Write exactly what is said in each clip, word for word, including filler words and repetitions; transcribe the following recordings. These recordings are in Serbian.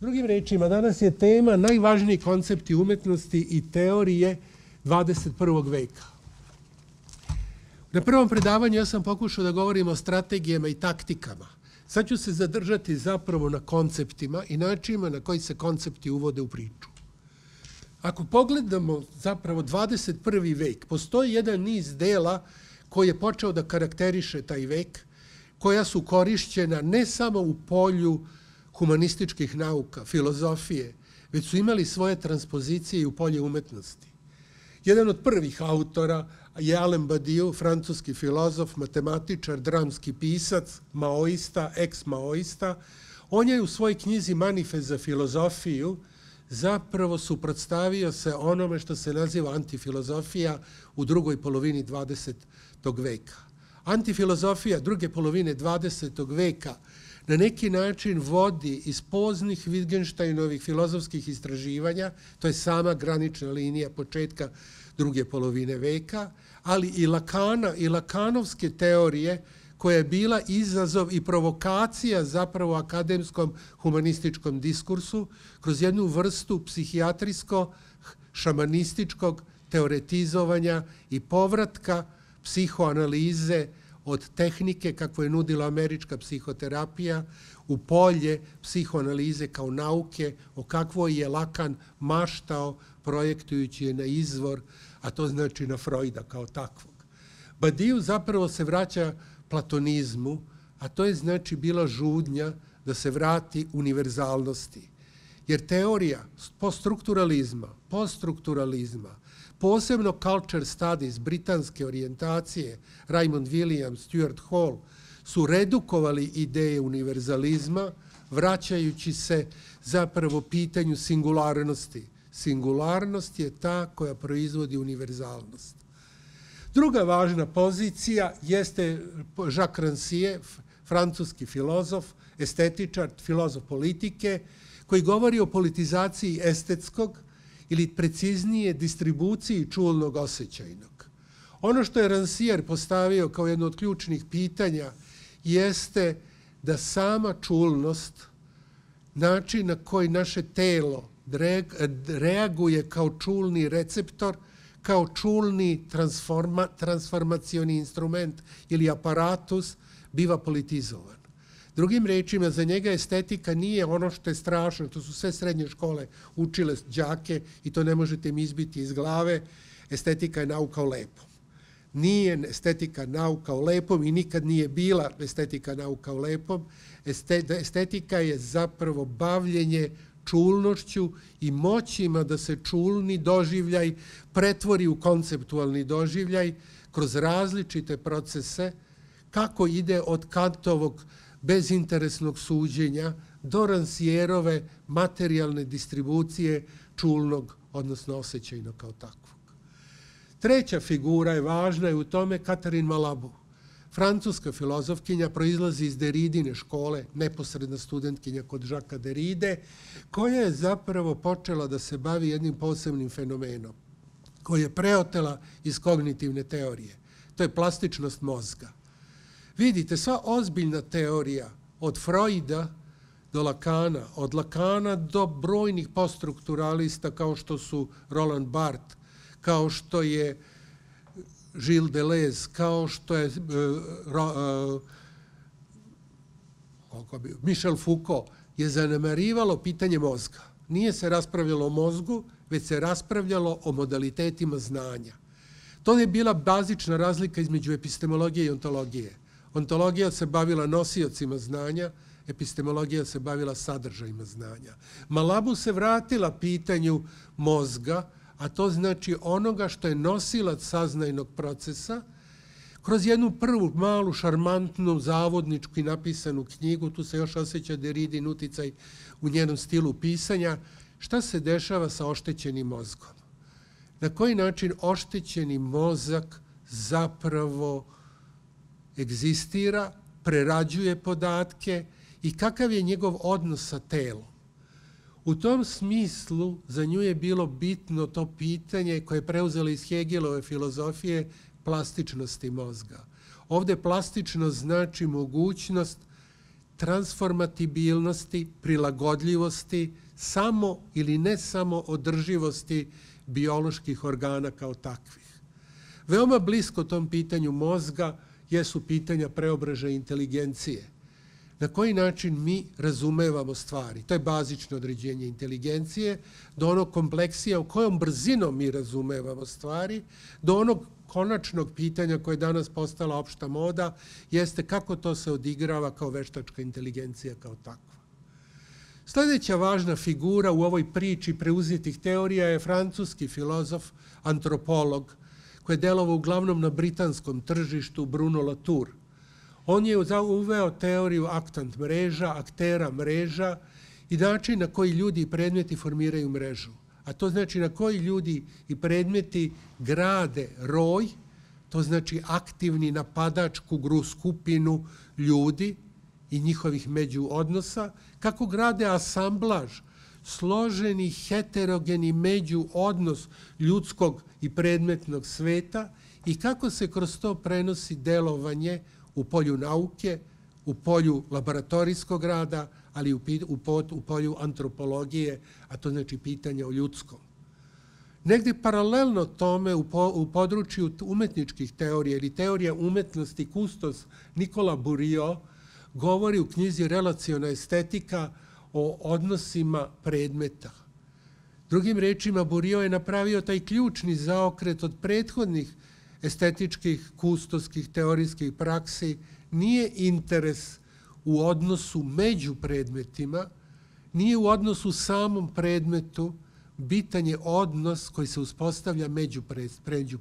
Drugim rečima, danas je tema najvažniji koncepti umetnosti i teorije dvadeset prvog veka. Na prvom predavanju ja sam pokušao da govorim o strategijama i taktikama. Sad ću se zadržati zapravo na konceptima i načinima na koji se koncepti uvode u priču. Ako pogledamo zapravo dvadeset prvi vek, postoji jedan niz dela koji je počeo da karakteriše taj vek, koja su korišćena ne samo u polju humanističkih nauka, filozofije, već su imali svoje transpozicije i u polje umetnosti. Jedan od prvih autora je Alain Badiou, francuski filozof, matematičar, dramski pisac, maoista, eks-maoista. On je u svojoj knjizi Manifest za filozofiju zapravo suprotstavio se onome što se naziva antifilozofija u drugoj polovini dvadesetog veka. Antifilozofija druge polovine dvadesetog veka na neki način vodi iz poznih Wittgensteinovih filozofskih istraživanja, to je sama granična linija početka druge polovine veka, ali i Lakana i Lakanovske teorije koja je bila izazov i provokacija zapravo akademskom humanističkom diskursu kroz jednu vrstu psihijatrijsko-šamanističkog teoretizovanja i povratka psihoanalize od tehnike kako je nudila američka psihoterapija u polje psihoanalize kao nauke o kakvoj je Lakan maštao projektujući je na izvor, a to znači na Freuda kao takvog. Badiou zapravo se vraća platonizmu, a to je znači bila žudnja da se vrati univerzalnosti. Jer teorija poststrukturalizma, poststrukturalizma, posebno culture studies, britanske orijentacije, Raymond Williams, Stuart Hall, su redukovali ideje univerzalizma, vraćajući se zapravo pitanju singularnosti. Singularnost je ta koja proizvodi univerzalnost. Druga važna pozicija jeste Jacques Rancière, francuski filozof, estetičar, filozof politike, koji govori o politizaciji estetskog ili preciznije distribuciji čulnog osjećajnog. Ono što je Rancière postavio kao jedno od ključnih pitanja jeste da sama čulnost, način na koji naše telo reaguje kao čulni receptor, kao čulni transformacioni instrument ili aparatus, biva politizovan. Drugim rečima, za njega estetika nije ono što je strašno, to su sve srednje škole učile đake i to ne možete im izbiti iz glave, estetika je nauka o lepom. Nije estetika nauka o lepom i nikad nije bila estetika nauka o lepom. Estetika je zapravo bavljenje čulnošću i moćima da se čulni doživljaj pretvori u konceptualni doživljaj kroz različite procese, kako ide od Kantovog bezinteresnog suđenja do Rancièrove materijalne distribucije čulnog, odnosno osjećajnog kao takvog. Treća figura je važna i u tome Catherine Malabou. Francuska filozofkinja proizlazi iz Derridine škole, neposredna studentkinja kod Jacquesa Derride, koja je zapravo počela da se bavi jednim posebnim fenomenom, koji je preotela iz kognitivne teorije. To je plastičnost mozga. Vidite, sva ozbiljna teorija od Freuda do Lakana, od Lakana do brojnih poststrukturalista kao što su Roland Barthes, kao što je Gilles Deleuze, kao što je Michel Foucault, je zanemarivalo pitanje mozga. Nije se raspravljalo o mozgu, već se raspravljalo o modalitetima znanja. To je bila bazična razlika između epistemologije i ontologije. Ontologija se bavila nosiocima znanja, epistemologija se bavila sadržajima znanja. Malabou se vratila pitanju mozga, a to znači onoga što je nosilac saznajnog procesa, kroz jednu prvu malu, šarmantnu, zavodnički napisanu knjigu, tu se još osjeća Derridin uticaj u njenom stilu pisanja, šta se dešava sa oštećenim mozgom. Na koji način oštećeni mozak zapravo egzistira, prerađuje podatke i kakav je njegov odnos sa telom. U tom smislu za nju je bilo bitno to pitanje koje je preuzelo iz Hegelove filozofije plastičnosti mozga. Ovde plastičnost znači mogućnost transformatibilnosti, prilagodljivosti, samo ili ne samo održivosti bioloških organa kao takvih. Veoma blisko tom pitanju mozga jesu pitanja preobražaja inteligencije. Na koji način mi razumevamo stvari? To je bazično određenje inteligencije, do onog kompleksija u kojom brzinom mi razumevamo stvari, do onog konačnog pitanja koje je danas postala opšta moda, jeste kako to se odigrava kao veštačka inteligencija kao takva. Sljedeća važna figura u ovoj priči preuzetih teorija je francuski filozof, antropolog, koji je delovao uglavnom na britanskom tržištu, Bruno Latour. On je uveo teoriju aktant mreža, aktera mreža i način na koji ljudi i predmeti formiraju mrežu. A to znači na koji ljudi i predmeti grade roj, to znači aktivni napadačku skupinu ljudi i njihovih međuodnosa, kako grade asamblaž, složeni heterogeni međuodnos ljudskog i predmetnog sveta i kako se kroz to prenosi delovanje u polju nauke, u polju laboratorijskog rada, ali u polju antropologije, a to znači pitanja o ljudskom. Negde paralelno tome u području umetničkih teorija ili teorija umetnosti Kustos Nikola Burio govori u knjizi Relaciona estetika o odnosima predmeta. Drugim rečima, Burio je napravio taj ključni zaokret od prethodnih estetičkih, kustoskih, teorijskih praksi. Nije interes u odnosu među predmetima, nije u odnosu samom predmetu, bitan je odnos koji se uspostavlja među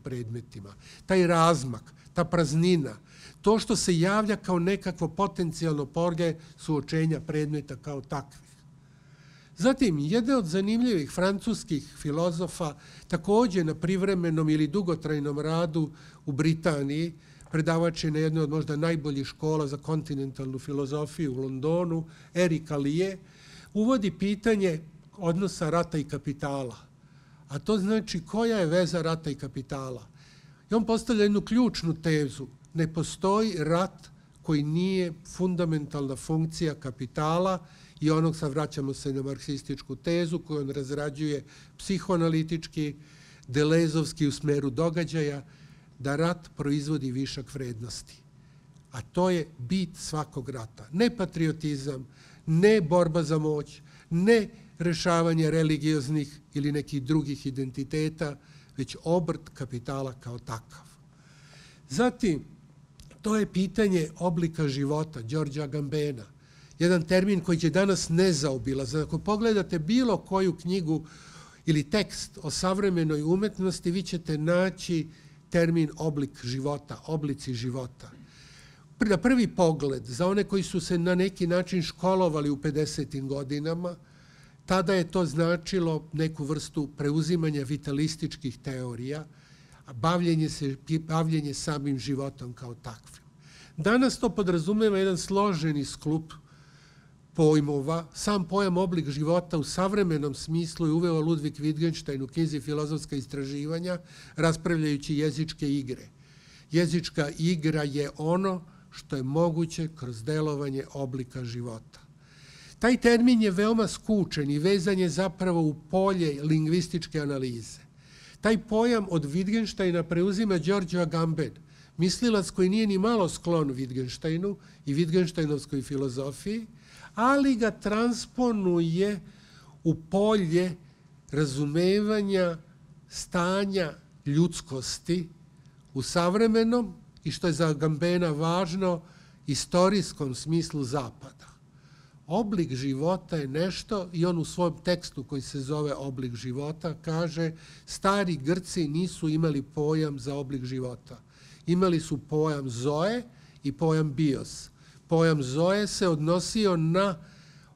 predmetima. Taj razmak, ta praznina, to što se javlja kao nekakvo potencijalno polje suočenja predmeta kao takvih. Zatim, jedan od zanimljivih francuskih filozofa, također na privremenom ili dugotrajnom radu u Britaniji, predavač je na jednoj od možda najboljih škola za kontinentalnu filozofiju u Londonu, Eric Allier, uvodi pitanje odnosa rata i kapitala. A to znači koja je veza rata i kapitala. I on postavlja jednu ključnu tezu. Ne postoji rat koji nije fundamentalna funkcija kapitala i onog sa vraćamo se na marksističku tezu koju on razrađuje psihoanalitički, delezovski u smeru događaja, da rat proizvodi višak vrednosti. A to je bit svakog rata. Ne patriotizam, ne borba za moć, ne rešavanje religioznih ili nekih drugih identiteta, već obrt kapitala kao takav. Zatim, to je pitanje oblika života, Đorđa Agambena. Jedan termin koji je danas nezaobilazan. Ako pogledate bilo koju knjigu ili tekst o savremenoj umetnosti, vi ćete naći termin oblik života, oblici života. Na prvi pogled, za one koji su se na neki način školovali u pedesetim godinama, tada je to značilo neku vrstu preuzimanja vitalističkih teorija, a bavljenje samim životom kao takvim. Danas to podrazumeva jedan složeni skup pojmova. Sam pojam oblik života u savremenom smislu je uveo Ludwig Wittgenstein u knjizi Filozofska istraživanja, raspravljajući jezičke igre. Jezička igra je ono što je moguće kroz delovanje oblika života. Taj termin je veoma skučen i vezan je zapravo u polje lingvističke analize. Taj pojam od Wittgensteina preuzima Giorgio Agamben, mislilac koji nije ni malo sklon Wittgensteinu i Wittgensteinovskoj filozofiji, ali ga transponuje u polje razumevanja stanja ljudskosti u savremenom i, što je za Agambena važno, istorijskom smislu zapada. Oblik života je nešto, i on u svom tekstu koji se zove Oblik života kaže, stari Grci nisu imali pojam za oblik života. Imali su pojam zoe i pojam bios. Pojam zoe se odnosio na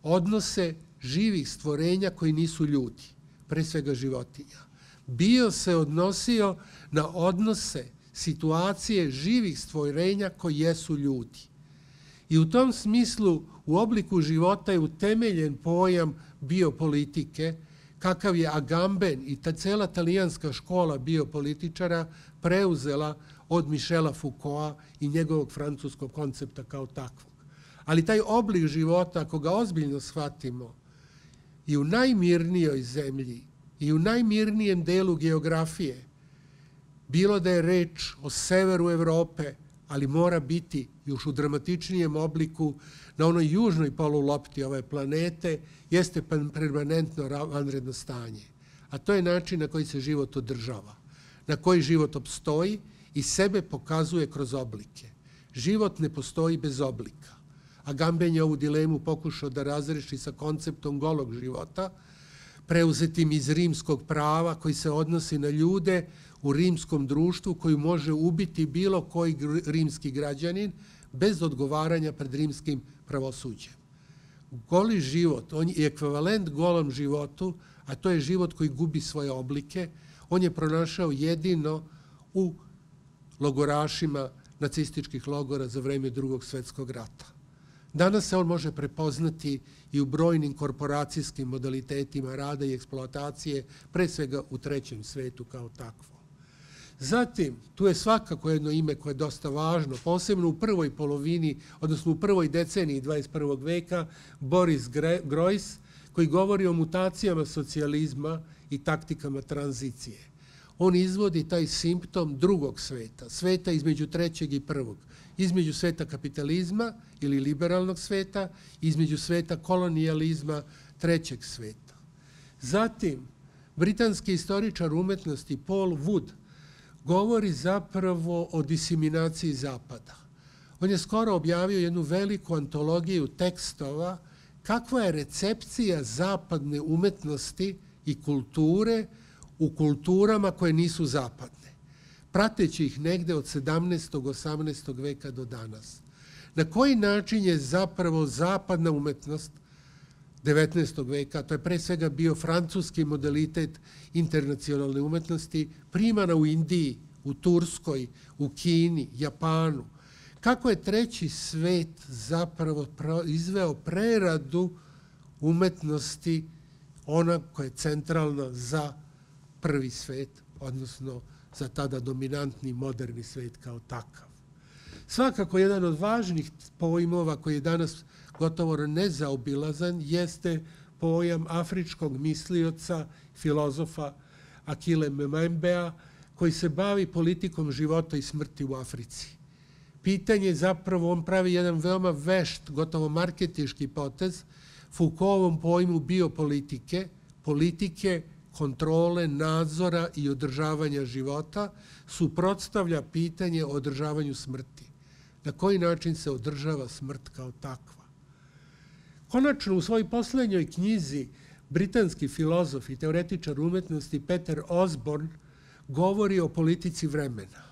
odnose živih stvorenja koji nisu ljudi, pre svega životinja. Bios se odnosio na odnose situacije živih stvorenja koji jesu ljudi. I u tom smislu u obliku života je utemeljen pojam biopolitike, kakav je Agamben i ta cela talijanska škola biopolitičara preuzela od Michela Foucaulta i njegovog francuskog koncepta kao takvog. Ali taj oblik života, ako ga ozbiljno shvatimo, i u najmirnijoj zemlji, i u najmirnijem delu geografije, bilo da je reč o severu Evrope, ali mora biti još u dramatičnijem obliku na onoj južnoj polulopti ove planete, jeste permanentno vanredno stanje. A to je način na koji se život održava, na koji život opstoji i sebe pokazuje kroz oblike. Život ne postoji bez oblika. Agamben je ovu dilemu pokušao da razreši sa konceptom golog života, preuzetim iz rimskog prava koji se odnosi na ljude u rimskom društvu koju može ubiti bilo koji rimski građanin bez odgovaranja pred rimskim pravosuđem. Goli život, on je ekvivalent golom životu, a to je život koji gubi svoje oblike. On je pronašao jedino u logorašima nacističkih logora za vreme Drugog svetskog rata. Danas se on može prepoznati i u brojnim korporacijskim modalitetima rada i eksploatacije, pre svega u trećem svetu kao takvom. Zatim, tu je svakako jedno ime koje je dosta važno, posebno u prvoj polovini, odnosno u prvoj deceniji dvadeset prvog veka, Boris Groys, koji govori o mutacijama socijalizma i taktikama tranzicije. On izvodi taj simptom drugog sveta, sveta između trećeg i prvog, između sveta kapitalizma ili liberalnog sveta, između sveta kolonijalizma trećeg sveta. Zatim, britanski istoričar umetnosti Paul Wood govori zapravo o disiminaciji Zapada. On je skoro objavio jednu veliku antologiju tekstova kakva je recepcija zapadne umetnosti i kulture u kulturama koje nisu zapadne, prateći ih negde od sedamnaestog, osamnaestog veka do danas. Na koji način je zapravo zapadna umetnost devetnaestog veka, to je pre svega bio francuski modalitet internacionalne umetnosti, primana u Indiji, u Turskoj, u Kini, Japanu. Kako je treći svet zapravo izveo preradu umetnosti, ona koja je centralna za prvi svet, odnosno za tada dominantni moderni svet kao takav. Svakako, jedan od važnih pojmova koji je danas gotovo nezaobilazan jeste pojam afričkog mislioca, filozofa Achille Mbembea, koji se bavi politikom života i smrti u Africi. Pitanje je zapravo, on pravi jedan veoma vešt, gotovo marketiški potez, Foucaultovom pojmu biopolitike, politike, kontrole, nadzora i održavanja života, suprotstavlja pitanje o održavanju smrti. Na koji način se održava smrt kao takva? Konačno, u svojoj poslednjoj knjizi britanski filozof i teoretičar umetnosti Peter Osborne govori o politici vremena.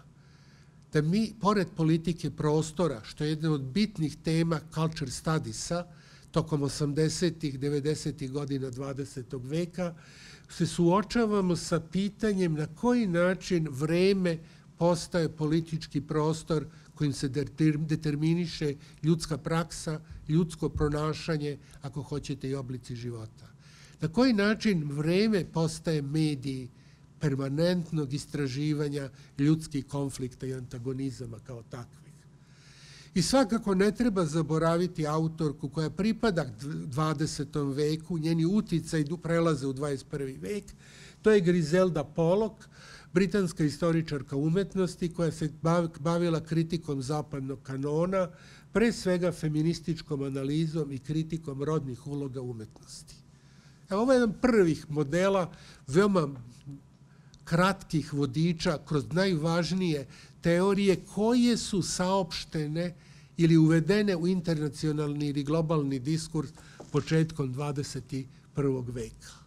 Da mi, pored politike prostora, što je jedna od bitnih tema culture studiesa, tokom osamdesetih, devedesetih godina dvadesetog veka, se suočavamo sa pitanjem na koji način vreme postaje politički prostor kojim se determiniše ljudska praksa, ljudsko pronašanje, ako hoćete i oblici života. Na koji način vreme postaje mediji permanentnog istraživanja ljudskih konflikta i antagonizama kao takvih. I svakako ne treba zaboraviti autorku koja pripada dvadesetom veku, njeni uticaj prelaze u dvadeset prvi vek, to je Griselda Pollock, britanska istoričarka umetnosti koja se bavila kritikom zapadnog kanona, pre svega feminističkom analizom i kritikom rodnih uloga umetnosti. Ovo je jedan prvih modela veoma kratkih vodiča kroz najvažnije teorije koje su saopštene ili uvedene u internacionalni ili globalni diskurs početkom dvadeset prvog veka.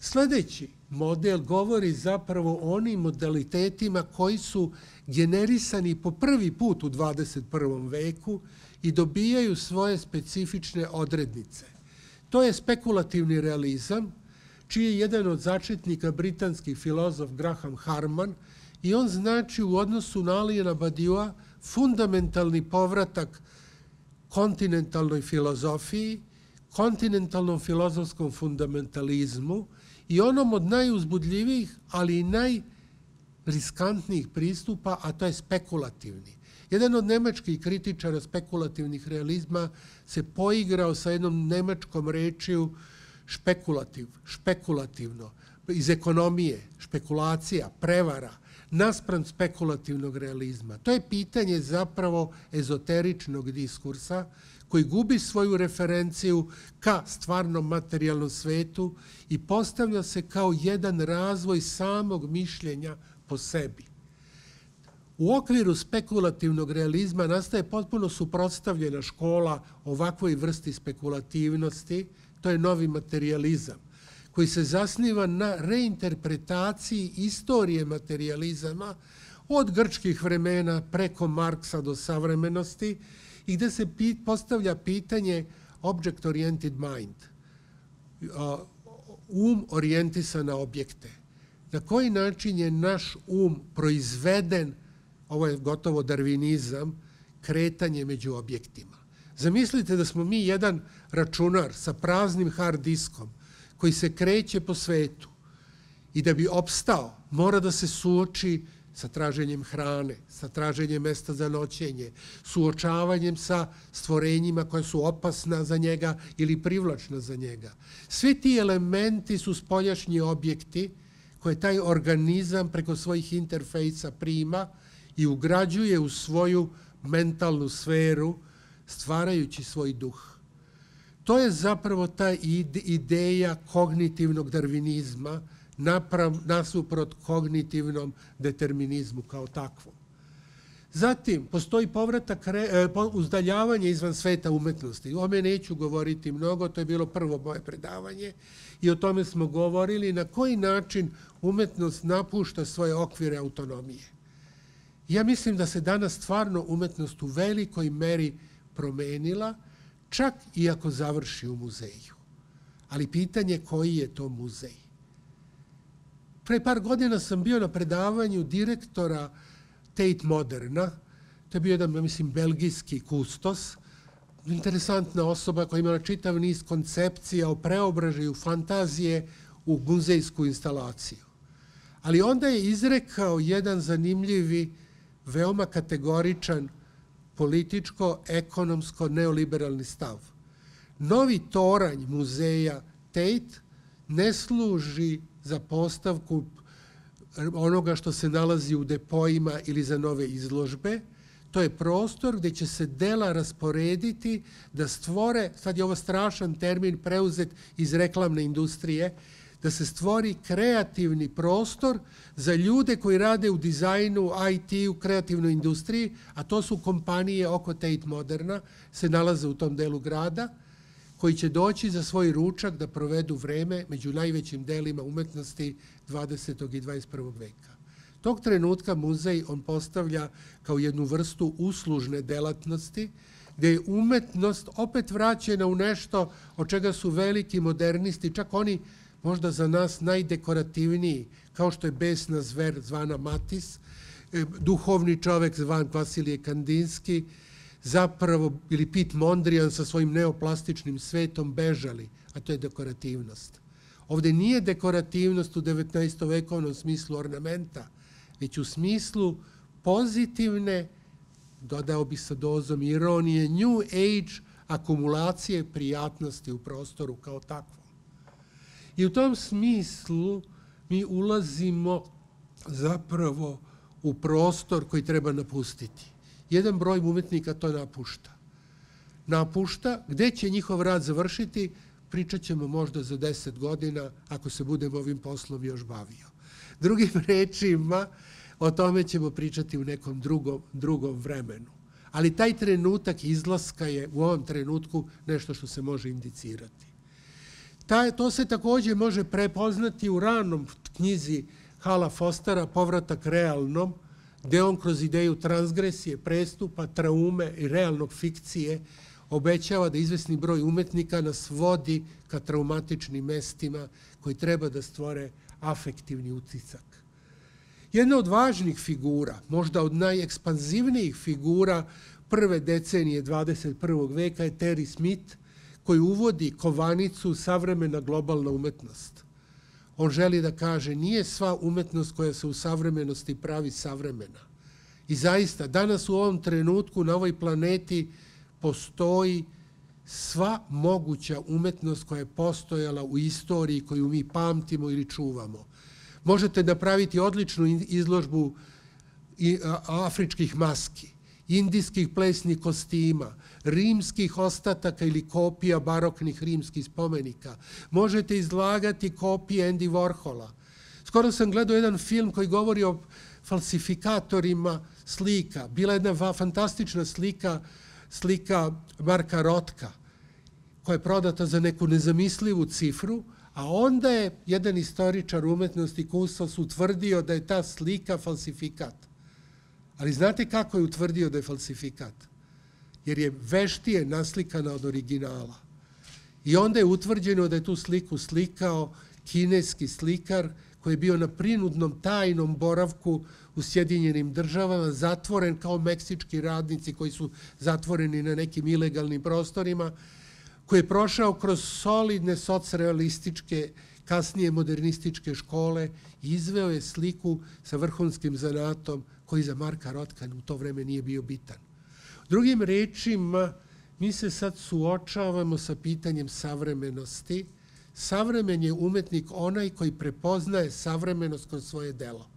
Sledeći model govori zapravo o onim modalitetima koji su generisani po prvi put u dvadeset prvom veku i dobijaju svoje specifične odrednice. To je spekulativni realizam, čiji je jedan od začetnika britanski filozof Graham Harman i on znači u odnosu na Alina Badiua fundamentalni povratak kontinentalnoj filozofiji, kontinentalnom filozofskom fundamentalizmu i onom od najuzbudljivijih, ali i riskantnijih pristupa, a to je spekulativni. Jedan od nemačkih kritičara spekulativnih realizma se poigrao sa jednom nemačkom rečju špekulativ, špekulativno, iz ekonomije, špekulacija, prevara, naspram spekulativnog realizma. To je pitanje zapravo ezoteričnog diskursa koji gubi svoju referenciju ka stvarnom materijalnom svetu i postavlja se kao jedan razvoj samog mišljenja po sebi. U okviru spekulativnog realizma nastaje potpuno suprotstavljena škola ovakvoj vrsti spekulativnosti, to je novi materijalizam, koji se zasniva na reinterpretaciji istorije materijalizama od grčkih vremena preko Marksa do savremenosti i gde se postavlja pitanje object-oriented mind, um orijentisan na objekte. Na koji način je naš um proizveden, ovo je gotovo darvinizam, kretanje među objektima. Zamislite da smo mi jedan računar sa praznim hard diskom koji se kreće po svetu i da bi opstao mora da se suoči sa traženjem hrane, sa traženjem mesta za noćenje, suočavanjem sa stvorenjima koja su opasna za njega ili privlačna za njega. Svi ti elementi su spoljašnji objekti koje taj organizam preko svojih interfejsa prima i ugrađuje u svoju mentalnu sferu, stvarajući svoj duh. To je zapravo ta ideja kognitivnog darvinizma nasuprot kognitivnom determinizmu kao takvom. Zatim, postoji povratak, udaljavanje izvan sveta umetnosti. O me neću govoriti mnogo, to je bilo prvo moje predavanje i o tome smo govorili na koji način umetnost napušta svoje okvire autonomije. Ja mislim da se danas stvarno umetnost u velikoj meri promenila, čak i ako završi u muzeju. Ali pitanje koji je to muzej? Pre par godina sam bio na predavanju direktora Tate Moderna, to je bio jedan, mislim, belgijski kustos, interesantna osoba koja imala čitav niz koncepcija o preobražaju fantazije u muzejsku instalaciju. Ali onda je izrekao jedan zanimljivi, veoma kategoričan političko-ekonomsko-neoliberalni stav. Novi toranj muzeja Tate ne služi za postavku onoga što se nalazi u depojima ili za nove izložbe. To je prostor gde će se dela rasporediti da stvore, sad je ovo strašan termin preuzet iz reklamne industrije, da se stvori kreativni prostor za ljude koji rade u dizajnu, i te, u kreativnoj industriji, a to su kompanije oko Tate Moderna, se nalaze u tom delu grada, koji će doći za svoj ručak da provedu vreme među najvećim delima umetnosti dvadesetog i dvadeset prvog veka. Tog trenutka muzej on postavlja kao jednu vrstu uslužne delatnosti, gde je umetnost opet vraćena u nešto od čega su veliki modernisti, čak oni možda za nas najdekorativniji, kao što je besna zver zvana Matisse, duhovni čovek zvan Vasilije Kandinski, zapravo, ili Piet Mondrian sa svojim neoplastičnim svetom bežali, a to je dekorativnost. Ovde nije dekorativnost u devetnaestovekovnom smislu ornamenta, već u smislu pozitivne, dodao bi sa dozom ironije, new age akumulacije prijatnosti u prostoru kao takvom. I u tom smislu mi ulazimo zapravo u prostor koji treba napustiti. Jedan broj umetnika to napušta. Napušta, gde će njihov rad završiti, pričat ćemo možda za deset godina, ako se budemo ovim poslom još bavio. Drugim rečima, o tome ćemo pričati u nekom drugom vremenu. Ali taj trenutak izlaska je u ovom trenutku nešto što se može indicirati. To se takođe može prepoznati u ranom knjizi Hala Fostera Povratak realnom, gde on kroz ideju transgresije, prestupa, traume i realnog fikcije obećava da izvesni broj umetnika nas vodi ka traumatičnim mestima koji treba da stvore afektivni utisak. Jedna od važnih figura, možda od najekspanzivnijih figura prve decenije dvadeset prvog veka je Terry Smith, koji uvodi kovanicu savremena globalna umetnost. on želi da kaže, nije sva umetnost koja se u savremenosti pravi savremena. I zaista, danas u ovom trenutku na ovoj planeti postoji sva moguća umetnost koja je postojala u istoriji koju mi pamtimo ili čuvamo. Možete napraviti odličnu izložbu afričkih maski, indijskih plesnih kostima, rimskih ostataka ili kopija baroknih rimskih spomenika. Možete izlagati kopije Andy Warhola. Skoro sam gledao jedan film koji govori o falsifikatorima slika. Bila je jedna fantastična slika, slika Marka Rothka, koja je prodata za neku nezamislivu cifru, a onda je jedan istoričar umetnosti Kustos utvrdio da je ta slika falsifikat. Ali znate kako je utvrdio da je falsifikat? Jer je veštije naslikana od originala. I onda je utvrđeno da je tu sliku slikao kineski slikar koji je bio na prinudnom tajnom boravku u Sjedinjenim državama, zatvoren kao meksički radnici koji su zatvoreni na nekim ilegalnim prostorima, koji je prošao kroz solidne socrealističke, kasnije modernističke škole i izveo je sliku sa vrhunskim zanatom koji za Marka Rothka u to vreme nije bio bitan. Drugim rečima, mi se sad suočavamo sa pitanjem savremenosti. Savremen je umetnik onaj koji prepoznaje savremenost kroz svoje delo.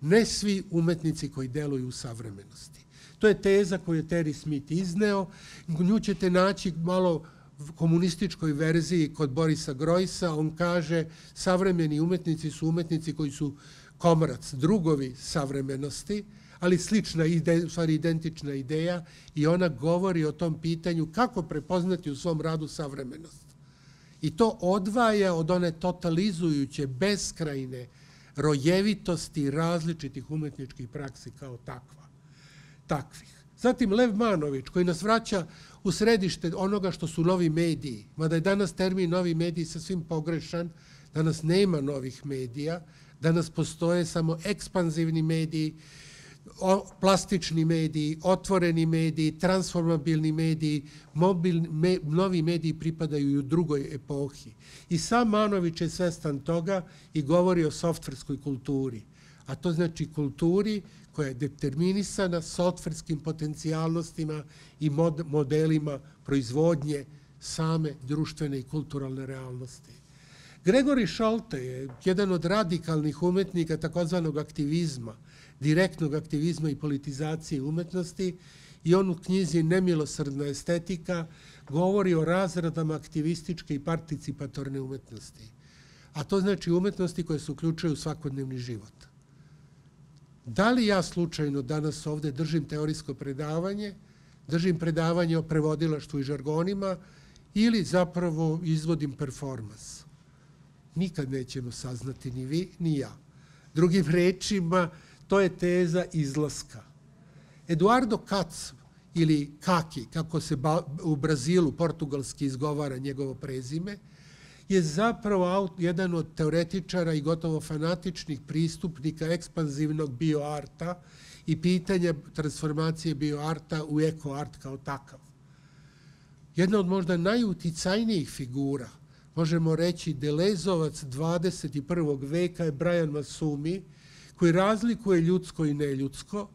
Ne svi umetnici koji deluju u savremenosti. To je teza koju je Terry Smith izneo. Nju ćete naći malo u komunističkoj verziji kod Borisa Groysa. On kaže, savremeni umetnici su umetnici koji su komarac, drugovi savremenosti, ali slična, u stvari identična ideja, i ona govori o tom pitanju kako prepoznati u svom radu savremenost. I to odvaja od one totalizujuće, beskrajne rojevitosti različitih umetničkih praksi kao takvih. Zatim Lev Manović, koji nas vraća u središte onoga što su novi mediji, mada je danas termin novi mediji sasvim pogrešan, danas nema novih medija, danas postoje samo ekspanzivni mediji, plastični mediji, otvoreni mediji, transformabilni mediji, novi mediji pripadaju u drugoj epohi. I sam Manović je svestan toga i govori o softverskoj kulturi. A to znači kulturi koja je determinisana softverskim potencijalnostima i modelima proizvodnje same društvene i kulturalne realnosti. Gregory Sholette je jedan od radikalnih umetnika takozvanog aktivizma, direktnog aktivizma i politizacije umetnosti, i on u knjizi Nemilosrdna estetika govori o razradama aktivističke i participatorne umetnosti. A to znači umetnosti koje se uključuju u svakodnevni život. Da li ja slučajno danas ovde držim teorijsko predavanje, držim predavanje o prevodilaštvu i žargonima ili zapravo izvodim performans? Nikad nećemo saznati ni vi, ni ja. Drugim rečima, to je teza izlaska. Eduardo Kac, ili Kaki, kako se u Brazilu portugalski izgovara njegovo prezime, je zapravo jedan od teoretičara i gotovo fanatičnih pristupnika ekspanzivnog bioarta i pitanja transformacije bioarta u ekoart kao takav. Jedna od možda najuticajnijih figura, možemo reći Delezovac dvadeset prvog veka, je Brian Massumi, koji razlikuje ljudsko i neljudsko,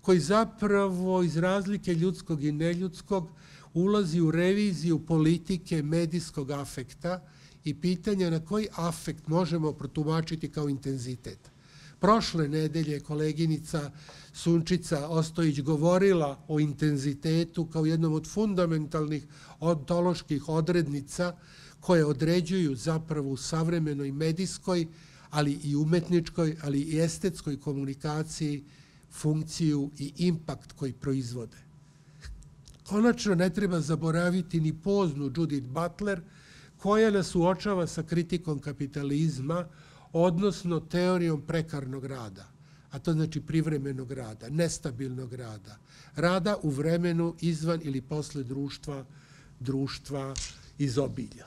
koji zapravo iz razlike ljudskog i neljudskog ulazi u reviziju politike medijskog afekta i pitanja na koji afekt možemo protumačiti kao intenzitet. Prošle nedelje koleginica Sunčica Ostojić govorila o intenzitetu kao jednom od fundamentalnih ontoloških odrednica koje određuju zapravo u savremenoj medijskoj, ali i umetničkoj, ali i estetskoj komunikaciji, funkciju i impakt koji proizvode. Konačno, ne treba zaboraviti ni poznu Judith Butler, koja nas suočava sa kritikom kapitalizma, odnosno teorijom prekarnog rada, a to znači privremenog rada, nestabilnog rada, rada u vremenu izvan ili posle društva, društva izobilja.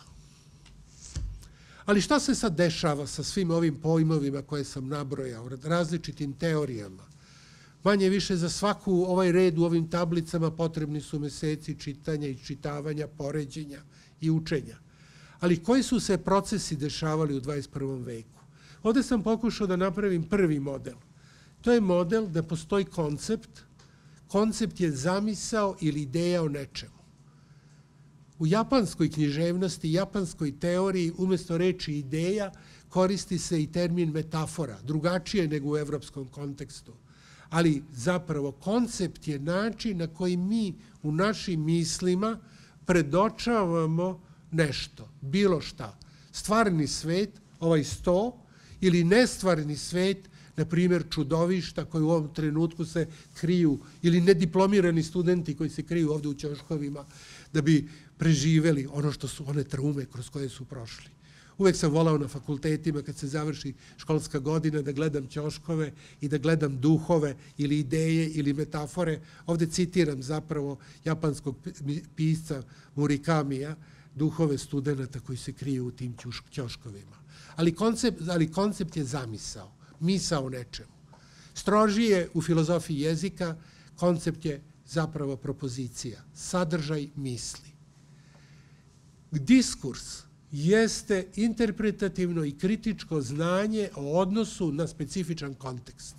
Ali šta se sad dešava sa svim ovim pojmovima koje sam nabrojao, različitim teorijama? Manje više za svaku ovaj red u ovim tablicama potrebni su meseci čitanja i čitavanja, poređenja i učenja. ali koji su se procesi dešavali u dvadeset prvom veku. Ovde sam pokušao da napravim prvi model. To je model da postoji koncept. Koncept je zamisao ili ideja o nečemu. U japanskoj književnosti, japanskoj teoriji, umesto reči ideja, koristi se i termin metafora, drugačije nego u evropskom kontekstu. Ali zapravo koncept je način na koji mi u našim mislima predočavamo nešto, bilo šta. Stvarni svet, ovaj sto, ili nestvarni svet, na primjer čudovišta koji u ovom trenutku se kriju, ili nediplomirani studenti koji se kriju ovde u ćoškovima, da bi preživeli ono što su one traume kroz koje su prošli. Uvek sam volao na fakultetima, kad se završi školska godina, da gledam ćoškove i da gledam duhove ili ideje ili metafore. Ovde citiram zapravo japanskog pisca Murakamija, duhove studenta koji se kriju u tim ćoškovima. Ali koncept je zamisao, misao o nečemu. Strožije u filozofiji jezika, koncept je zapravo propozicija, sadržaj misli. Diskurs jeste interpretativno i kritičko znanje o odnosu na specifičan kontekst.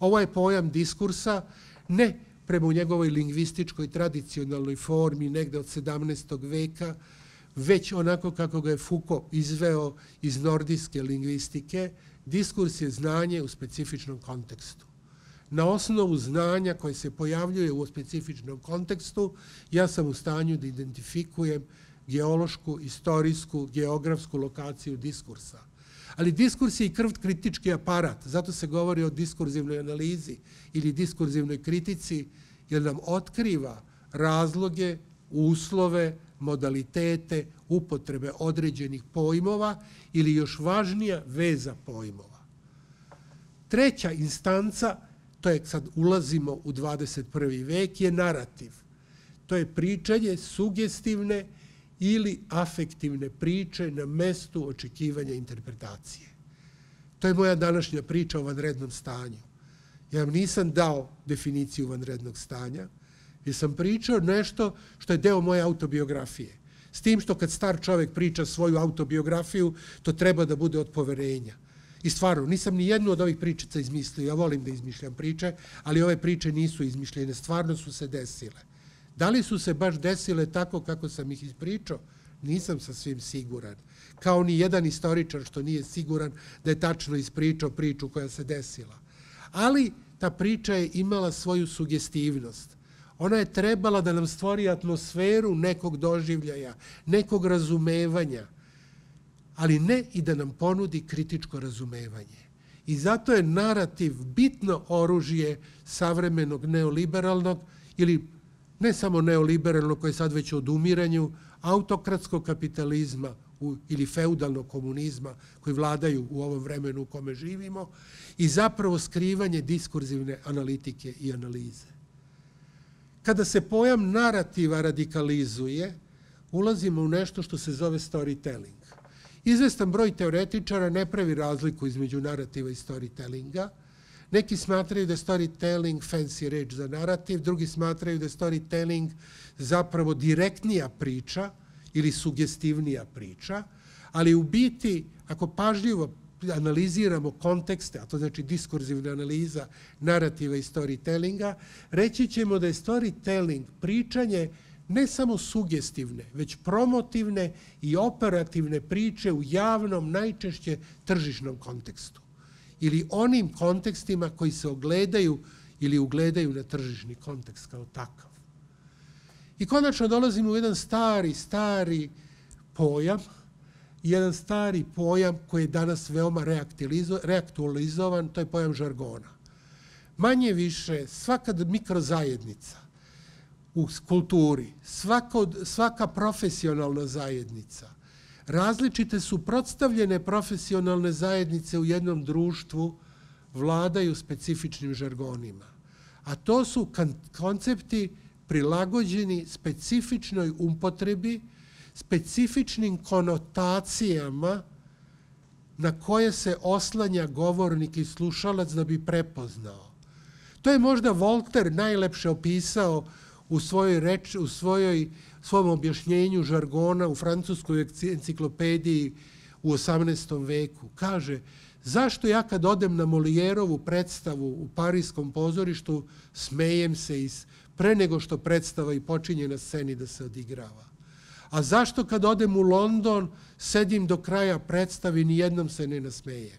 Ovo je pojam diskursa, ne prema u njegovoj lingvističkoj tradicionalnoj formi negde od sedamnaestog veka, već onako kako ga je Foucault izveo iz nordijske lingvistike. Diskurs je znanje u specifičnom kontekstu. Na osnovu znanja koje se pojavljuje u specifičnom kontekstu, ja sam u stanju da identifikujem geološku, istorijsku, geografsku lokaciju diskursa. Ali diskurs je i kritički aparat, zato se govori o diskurzivnoj analizi ili diskurzivnoj kritici, jer nam otkriva razloge, uslove, modalitete, upotrebe određenih pojmova ili još važnija veza pojmova. Treća instanca, to je sad ulazimo u dvadeset prvi vek, je narativ. To je pričanje sugestivne ili afektivne priče na mestu očekivanja interpretacije. To je moja današnja priča o vanrednom stanju. Ja vam nisam dao definiciju vanrednog stanja, jer sam pričao nešto što je deo moje autobiografije. S tim što kad star čovek priča svoju autobiografiju, to treba da bude od poverenja. I stvarno, nisam ni jednu od ovih pričica izmislio, ja volim da izmišljam priče, ali ove priče nisu izmišljene, stvarno su se desile. Da li su se baš desile tako kako sam ih ispričao? Nisam sasvim siguran. Kao ni jedan istoričar što nije siguran da je tačno ispričao priču koja se desila. Ali ta priča je imala svoju sugestivnost. Ona je trebala da nam stvori atmosferu nekog doživljaja, nekog razumevanja, ali ne i da nam ponudi kritičko razumevanje. I zato je narativ bitno oružje savremenog neoliberalnog ili ne samo neoliberalno koje je sad već u odumiranju, autokratskog kapitalizma ili feudalnog komunizma koji vladaju u ovom vremenu u kome živimo i zapravo skrivanje diskurzivne analitike i analize. Kada se pojam narativa radikalizuje, ulazimo u nešto što se zove storytelling. Izvestan broj teoretičara ne pravi razliku između narativa i storytellinga. Neki smatraju da je storytelling fancy reč za narativ, drugi smatraju da je storytelling zapravo direktnija priča ili sugestivnija priča, ali u biti, ako pažljivo analiziramo kontekste, a to znači diskurzivna analiza narativa i storytellinga, reći ćemo da je storytelling pričanje ne samo sugestivne, već promotivne i operativne priče u javnom, najčešće tržišnom kontekstu ili onim kontekstima koji se ogledaju ili ugledaju na tržišni kontekst kao takav. I konačno dolazimo u jedan stari, stari pojam, jedan stari pojam koji je danas veoma reaktualizovan, to je pojam žargona. Manje više, svaka mikrozajednica u kulturi, svaka profesionalna zajednica, različite su protstavljene profesionalne zajednice u jednom društvu vladaju specifičnim žargonima. A to su koncepti prilagođeni specifičnoj upotrebi, specifičnim konotacijama na koje se oslanja govornik i slušalac da bi prepoznao. To je možda Voltaire najlepše opisao u svom objašnjenju žargona u francuskoj enciklopediji u osamnaestom veku. Kaže, zašto ja kad odem na Molijerovu predstavu u pariskom pozorištu, smejem se pre nego što predstava i počinje na sceni da se odigrava? A zašto kad odem u London, sedim do kraja predstave i nijednom se ne nasmejem?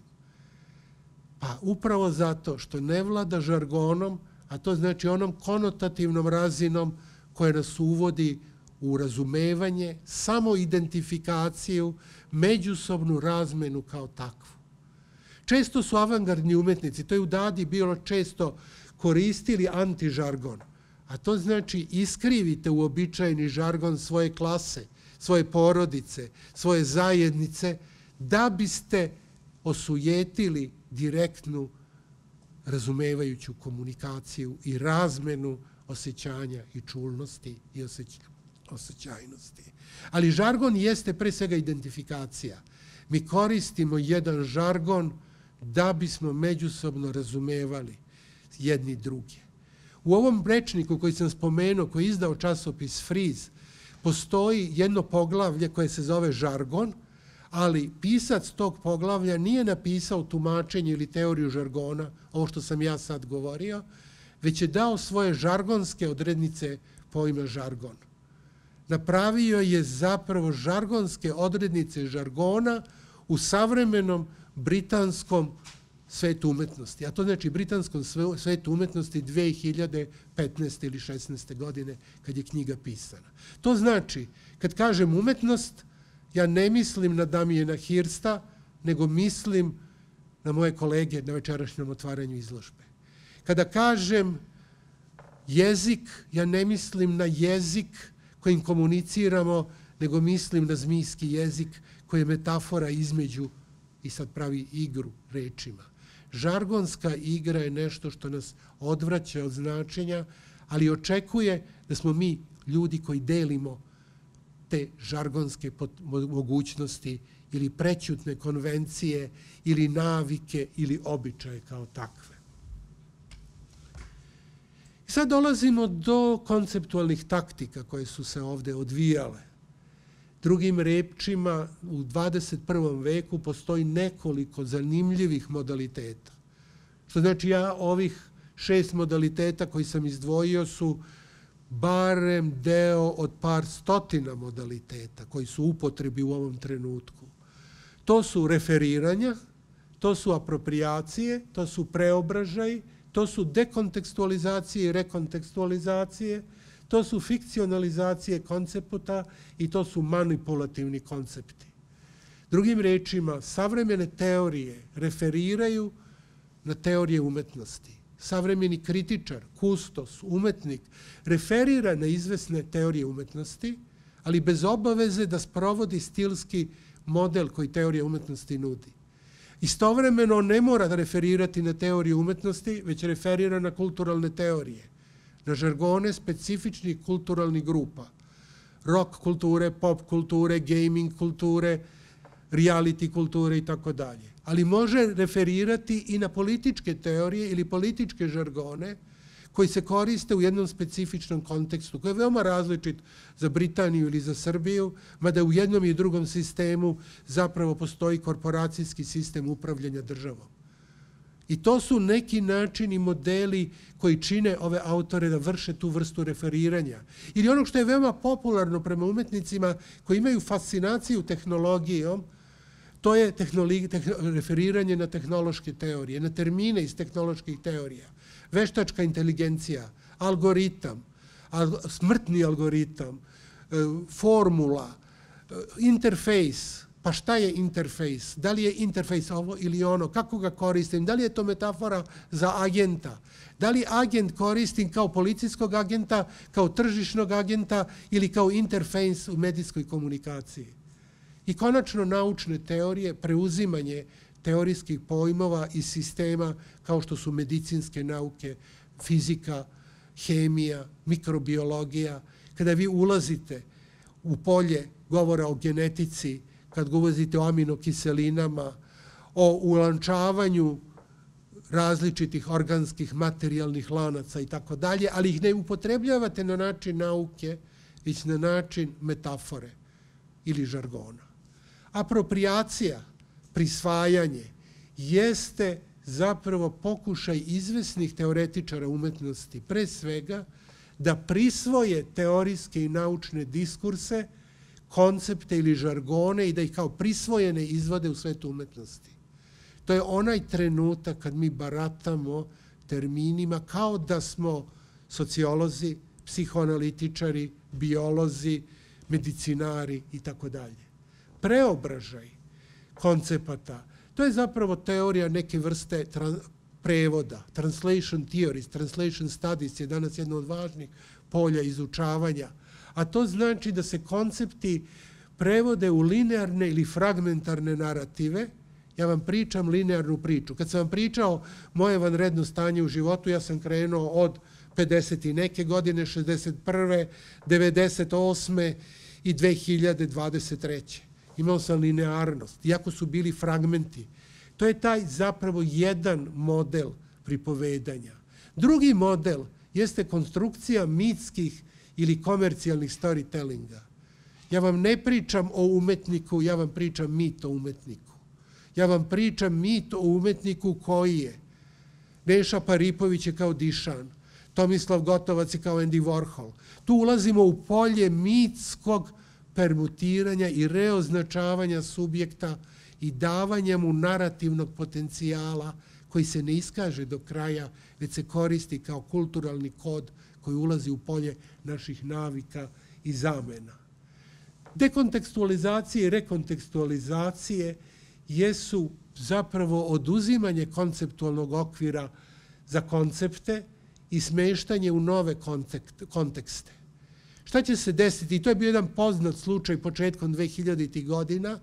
Pa upravo zato što ne vlada žargonom, a to znači onom konotativnom razinom koja nas uvodi u razumevanje, samoidentifikaciju, međusobnu razmenu kao takvu. Često su avangardni umetnici, to je u Dadi bilo često, koristili antižargon, a to znači iskrivite uobičajeni žargon svoje klase, svoje porodice, svoje zajednice, da biste osujetili direktnu razumevajuću komunikaciju i razmenu osjećanja i čulnosti i osjećajnosti. Ali žargon jeste pre svega identifikacija. Mi koristimo jedan žargon da bismo međusobno razumevali jedni druge. U ovom rečniku koji sam spomenuo, koji je izdao časopis Friz, postoji jedno poglavlje koje se zove žargon, ali pisac tog poglavlja nije napisao tumačenje ili teoriju žargona, ovo što sam ja sad govorio, već je dao svoje žargonske odrednice pojma žargon. Napravio je zapravo žargonske odrednice žargona u savremenom britanskom svetu umetnosti, a to znači britanskom svetu umetnosti dve hiljade petnaeste ili šesnaeste godine kad je knjiga pisana. To znači, kad kažem umetnost, ja ne mislim na Damijena Hirsta, nego mislim na moje kolege na večerašnjem otvaranju izložbe. Kada kažem jezik, ja ne mislim na jezik kojim komuniciramo, nego mislim na zmijski jezik koji je metafora između, i sad pravi igru rečima. Žargonska igra je nešto što nas odvraća od značenja, ali očekuje da smo mi ljudi koji delimo te žargonske mogućnosti ili prećutne konvencije ili navike ili običaje kao takve. I sad dolazimo do konceptualnih taktika koje su se ovde odvijale. Drugim rečima, u dvadeset prvom veku postoji nekoliko zanimljivih modaliteta. Što znači ja ovih šest modaliteta koji sam izdvojio su barem deo od par stotina modaliteta koji su u upotrebi u ovom trenutku. To su referiranja, to su aproprijacije, to su preobražaj, to su dekontekstualizacije i rekontekstualizacije, to su fikcionalizacije koncepta i to su manipulativni koncepti. Drugim rečima, savremene teorije referiraju na teorije umetnosti. Savremeni kritičar, kustos, umetnik referira na izvesne teorije umetnosti, ali bez obaveze da sprovodi stilski model koji teorija umetnosti nudi. Istovremeno ne mora referirati na teoriju umetnosti, već referira na kulturalne teorije, na žargone specifičnih kulturalnih grupa. Rock kulture, pop kulture, gaming kulture, reality kulture itd. Ali može referirati i na političke teorije ili političke žargone koji se koriste u jednom specifičnom kontekstu, koji je veoma različit za Britaniju ili za Srbiju, mada u jednom i drugom sistemu zapravo postoji korporacijski sistem upravljanja državom. I to su neki načini, modeli koji čine ove autore da vrše tu vrstu referiranja. Ili ono što je veoma popularno prema umetnicima koji imaju fascinaciju tehnologijom, to je referiranje na tehnološke teorije, na termine iz tehnoloških teorija. Veštačka inteligencija, algoritam, smrtni algoritam, formula, interfejs. Pa šta je interfejs? Da li je interfejs ovo ili ono? Kako ga koristim? Da li je to metafora za agenta? Da li agent koristim kao policijskog agenta, kao tržišnog agenta ili kao interfejs u medijskoj komunikaciji? I konačno naučne teorije, preuzimanje teorijskih pojmova i sistema kao što su medicinske nauke, fizika, hemija, mikrobiologija. Kada vi ulazite u polje govora o genetici, kad govorite o aminokiselinama, o ulančavanju različitih organskih, materijalnih lanaca i tako dalje, ali ih ne upotrebljavate na način nauke, već na način metafore ili žargona. Apropriacija, prisvajanje, jeste zapravo pokušaj izvesnih teoretičara umetnosti, pre svega, da prisvoje teorijske i naučne diskurse, koncepte ili žargone i da ih kao prisvojene izvode u svetu umetnosti. To je onaj trenutak kad mi baratamo terminima kao da smo sociolozi, psihoanalitičari, biolozi, medicinari i tako dalje. Preobražaj koncepata, to je zapravo teorija neke vrste prevoda. Translation theories, translation studies je danas jedno od važnih polja izučavanja. A to znači da se koncepti prevode u linearne ili fragmentarne narative. Ja vam pričam linearnu priču. Kad sam vam pričao moje vanredno stanje u životu, ja sam krenuo od pedeset i neke godine, šezdeset prve, devedeset osme i dve hiljade dvadeset treće. Imao sam linearnost, iako su bili fragmenti. To je taj zapravo jedan model pripovedanja. Drugi model jeste konstrukcija mitskih ili komercijalnih storytellinga. Ja vam ne pričam o umetniku, ja vam pričam mit o umetniku. Ja vam pričam mit o umetniku koji je. Neša Paripović je kao Dišan, Tomislav Gotovac je kao Andy Warhol. Tu ulazimo u polje mitskog permutiranja i reoznačavanja subjekta i davanja mu narativnog potencijala koji se ne iskaže do kraja, već se koristi kao kulturalni kod koji ulazi u polje naših navika i zamena. Dekontekstualizacije i rekontekstualizacije jesu zapravo oduzimanje konceptualnog okvira za koncepte i smeštanje u nove kontekste. Šta će se desiti? I to je bio jedan poznat slučaj početkom dvehiljaditih godina,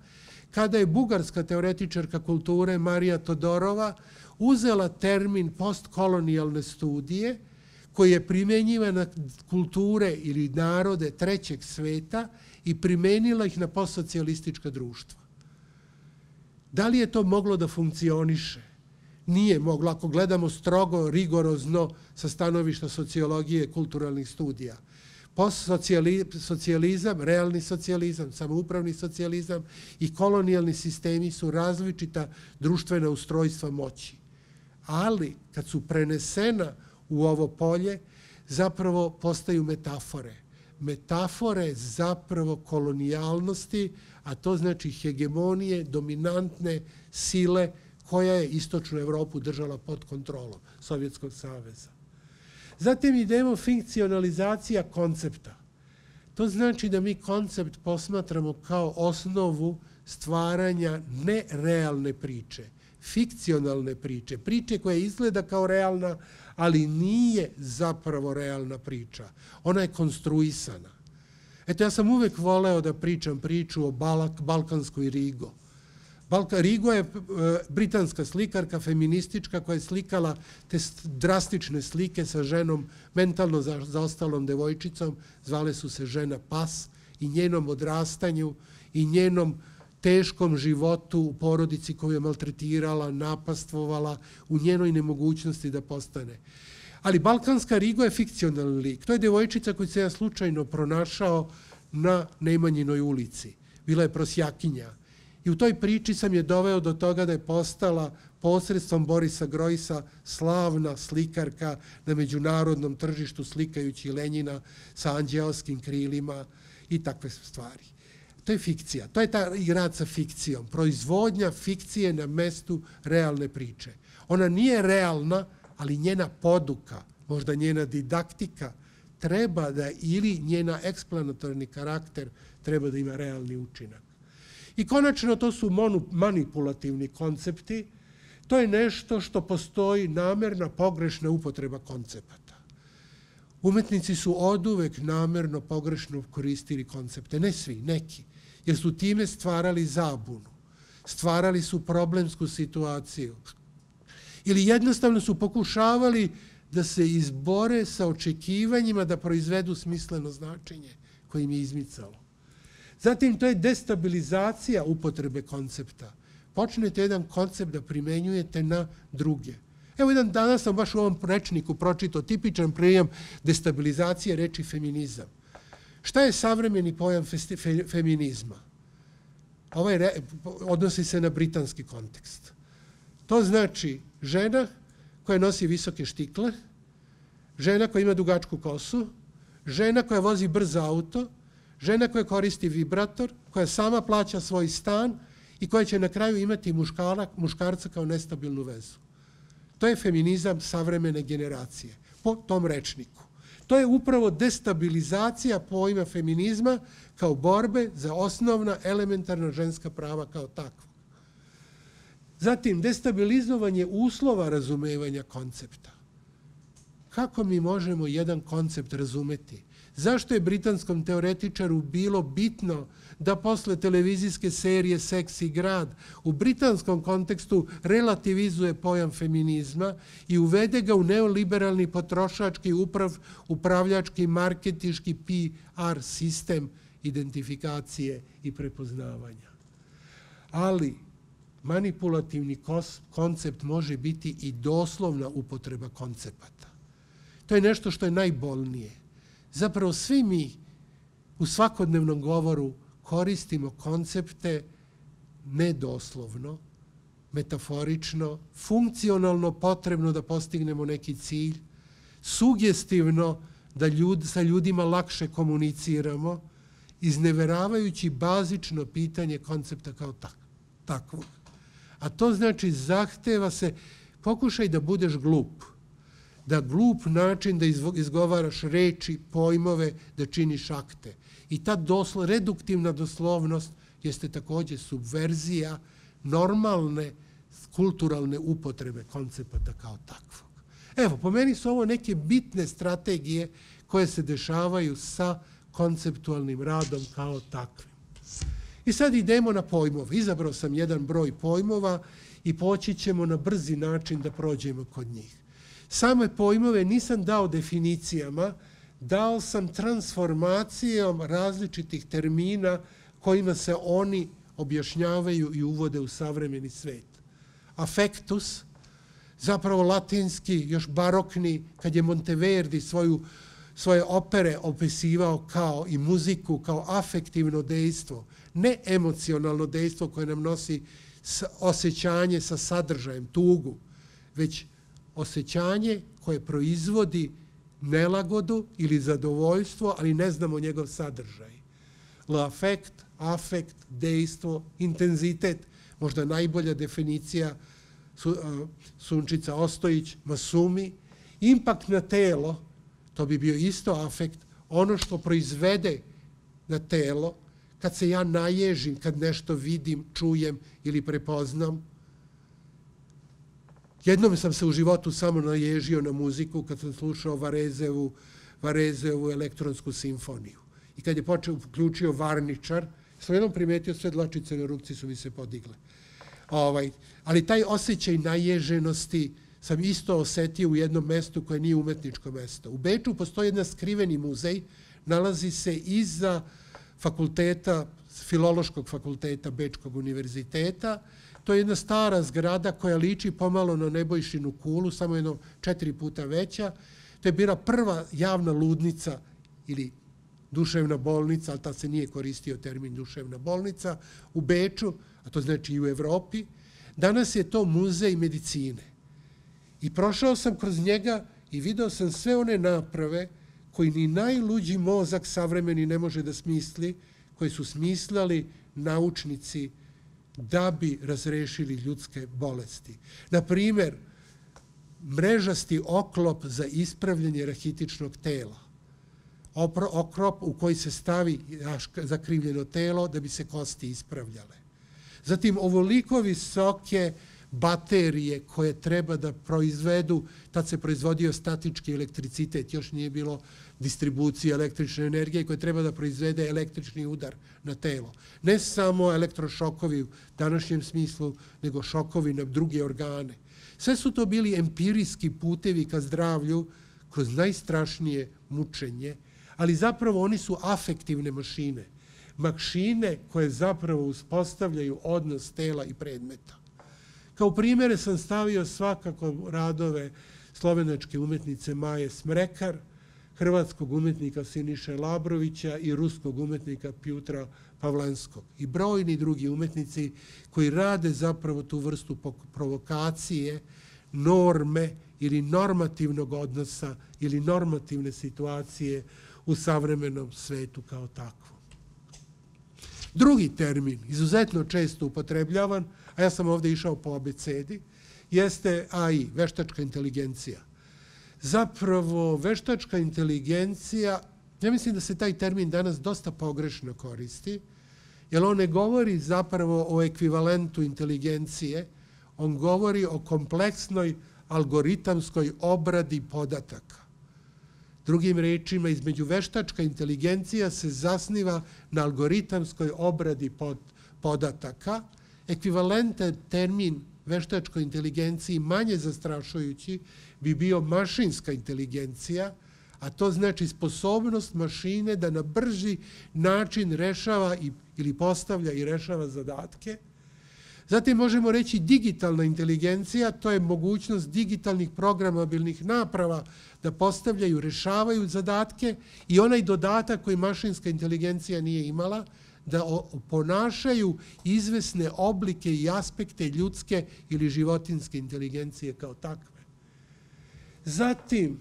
kada je bugarska teoretičarka kulture Marija Todorova uzela termin postkolonijalne studije koji je primenjivan na kulture ili narode trećeg sveta i primenila ih na postsocijalistička društva. Da li je to moglo da funkcioniše? Nije moglo, ako gledamo strogo, rigorozno sa stanovišta sociologije kulturalnih studija. Postsocijalizam, realni socijalizam, samoupravni socijalizam i kolonijalni sistemi su različita društvena ustrojstva moći. Ali, kad su prenesena u ovo polje, zapravo postaju metafore. Metafore zapravo kolonijalnosti, a to znači hegemonije, dominantne sile koja je Istočnu Evropu držala pod kontrolom Sovjetskog saveza. Zatim idemo funkcionalizacija koncepta. To znači da mi koncept posmatramo kao osnovu stvaranja nerealne priče, fikcionalne priče, priče koja izgleda kao realna, ali nije zapravo realna priča. Ona je konstruisana. Eto, ja sam uvek voleo da pričam priču o Balkanskoj Rigo. Rigo je britanska slikarka, feministička, koja je slikala te drastične slike sa ženom, mentalno zaostalom devojčicom, zvale su se žena Pas, i njenom odrastanju i njenom teškom životu u porodici koju je maltretirala, napastvovala, u njenoj nemogućnosti da postane. Ali Balkanska Rigo je fikcionalni lik. To je devojčica koju se ja slučajno pronašao na Nemanjinoj ulici. Bila je prosjakinja. I u toj priči sam je doveo do toga da je postala posredstvom Borisa Grojsa slavna slikarka na međunarodnom tržištu slikajući Lenjina sa anđeoskim krilima i takve stvari. To je fikcija. To je ta rad sa fikcijom. Proizvodnja fikcije na mestu realne priče. Ona nije realna, ali njena poduka, možda njena didaktika, treba da, ili njena eksplanatorni karakter, treba da ima realni učinak. I konačno, to su manipulativni koncepti. To je nešto što postoji namerna pogrešna upotreba koncepata. Umetnici su oduvek namerno pogrešno koristili koncepte. Ne svi, neki. Jer su time stvarali zabunu. Stvarali su problemsku situaciju. Ili jednostavno su pokušavali da se izbore sa očekivanjima da proizvedu smisleno značenje koje im je izmicalo. Zatim, to je destabilizacija upotrebe koncepta. Počnete jedan koncept da primenjujete na druge. Evo jedan, danas sam baš u ovom rečniku pročitao tipičan prijem destabilizacije reči feminizam. Šta je savremeni pojam feminizma? Ovaj odnosi se na britanski kontekst. To znači žena koja nosi visoke štikle, žena koja ima dugačku kosu, žena koja vozi brz auto, žena koja koristi vibrator, koja sama plaća svoj stan i koja će na kraju imati muškarca kao nestabilnu vezu. To je feminizam savremene generacije, po tom rečniku. To je upravo destabilizacija pojma feminizma kao borbe za osnovna elementarna ženska prava kao takva. Zatim, destabilizovanje uslova razumevanja koncepta. Kako mi možemo jedan koncept razumeti? Zašto je britanskom teoretičaru bilo bitno da posle televizijske serije Seks i grad u britanskom kontekstu relativizuje pojam feminizma i uvede ga u neoliberalni potrošački uprav, upravljački, marketinški P R sistem identifikacije i prepoznavanja? Ali manipulativni koncept može biti i doslovna upotreba koncepata. To je nešto što je najbolnije. Zapravo svi mi u svakodnevnom govoru koristimo koncepte nedoslovno, metaforično, funkcionalno potrebno da postignemo neki cilj, sugestivno da sa ljudima lakše komuniciramo, izneveravajući bazično pitanje koncepta kao takvog. A to znači zahteva se, pokušaj da budeš glup, da glup način da izgovaraš reči, pojmove, da činiš akte. I ta reduktivna doslovnost jeste takođe subverzija normalne kulturalne upotrebe koncepata kao takvog. Evo, po meni su ovo neke bitne strategije koje se dešavaju sa konceptualnim radom kao takvim. I sad idemo na pojmove. Izabrao sam jedan broj pojmova i poći ćemo na brzi način da prođemo kod njih. Same pojmove nisam dao definicijama, dao sam transformacijom različitih termina kojima se oni objašnjavaju i uvode u savremeni svet. Afektus, zapravo latinski, još barokni, kad je Monteverdi svoje opere opisivao kao i muziku, kao afektivno dejstvo, ne emocionalno dejstvo koje nam nosi osjećanje sa sadržajem, tugu, već osjećanje koje proizvodi nelagodu ili zadovoljstvo, ali ne znamo njegov sadržaj. L'afekt, afekt, dejstvo, intenzitet, možda najbolja definicija Sunčica Ostojić, Masumi. Impakt na telo, to bi bio isto afekt, ono što proizvede na telo, kad se ja naježim, kad nešto vidim, čujem ili prepoznam. Jednom sam se u životu samo naježio na muziku kad sam slušao Varezevu elektronsku simfoniju. I kad je počeo uključio varničar, sam jednom primetio sve dlačice na ruci su mi se podigle. Ali taj osjećaj naježenosti sam isto osetio u jednom mestu koje nije umetničko mesto. U Beču postoji jedan skriveni muzej, nalazi se iza fakulteta, Filološkog fakulteta Bečkog univerziteta. To je jedna stara zgrada koja liči pomalo na Nebojšinu kulu, samo jedno četiri puta veća. To je bila prva javna ludnica ili duševna bolnica, ali tad se nije koristio termin duševna bolnica, u Beču, a to znači i u Evropi. Danas je to muzej medicine. I prošao sam kroz njega i video sam sve one naprave koji ni najluđi mozak savremeni ne može da smisli, koji su smislali naučnici da bi razrešili ljudske bolesti. Naprimer, mrežasti oklop za ispravljanje rahitičnog tela. Oklop u koji se stavi zakrivljeno telo da bi se kosti ispravljale. Zatim, ovoliko visoke baterije koje treba da proizvedu, tad se proizvodio statički elektricitet, još nije bilo distribucije električne energije, koje treba da proizvede električni udar na telo. Ne samo elektrošokovi u današnjem smislu, nego šokovi na druge organe. Sve su to bili empirijski putevi ka zdravlju kroz najstrašnije mučenje, ali zapravo oni su afektivne mašine. Mašine koje zapravo uspostavljaju odnos tela i predmeta. Kao primere sam stavio svakako radove slovenačke umetnice Maje Smrekar, hrvatskog umetnika Siniše Labrovića i ruskog umetnika Pjutra Pavlenskog i brojni drugi umetnici koji rade zapravo tu vrstu provokacije, norme ili normativnog odnosa ili normativne situacije u savremenom svetu kao takvom. Drugi termin, izuzetno često upotrebljavan, a ja sam ovdje išao po abecedi, jeste A I, veštačka inteligencija. Zapravo, veštačka inteligencija, ja mislim da se taj termin danas dosta pogrešno koristi, jer on ne govori zapravo o ekvivalentu inteligencije, on govori o kompleksnoj algoritamskoj obradi podataka. Drugim rečima, između veštačka inteligencija se zasniva na algoritamskoj obradi podataka. Ekvivalentan termin veštačkoj inteligenciji manje zastrašujući bi bio mašinska inteligencija, a to znači sposobnost mašine da na brži način rešava ili postavlja i rešava zadatke. Zatim možemo reći digitalna inteligencija, to je mogućnost digitalnih programabilnih naprava da postavljaju, rešavaju zadatke i onaj dodatak koji mašinska inteligencija nije imala, da ponašaju izvesne oblike i aspekte ljudske ili životinjske inteligencije kao takve. Zatim,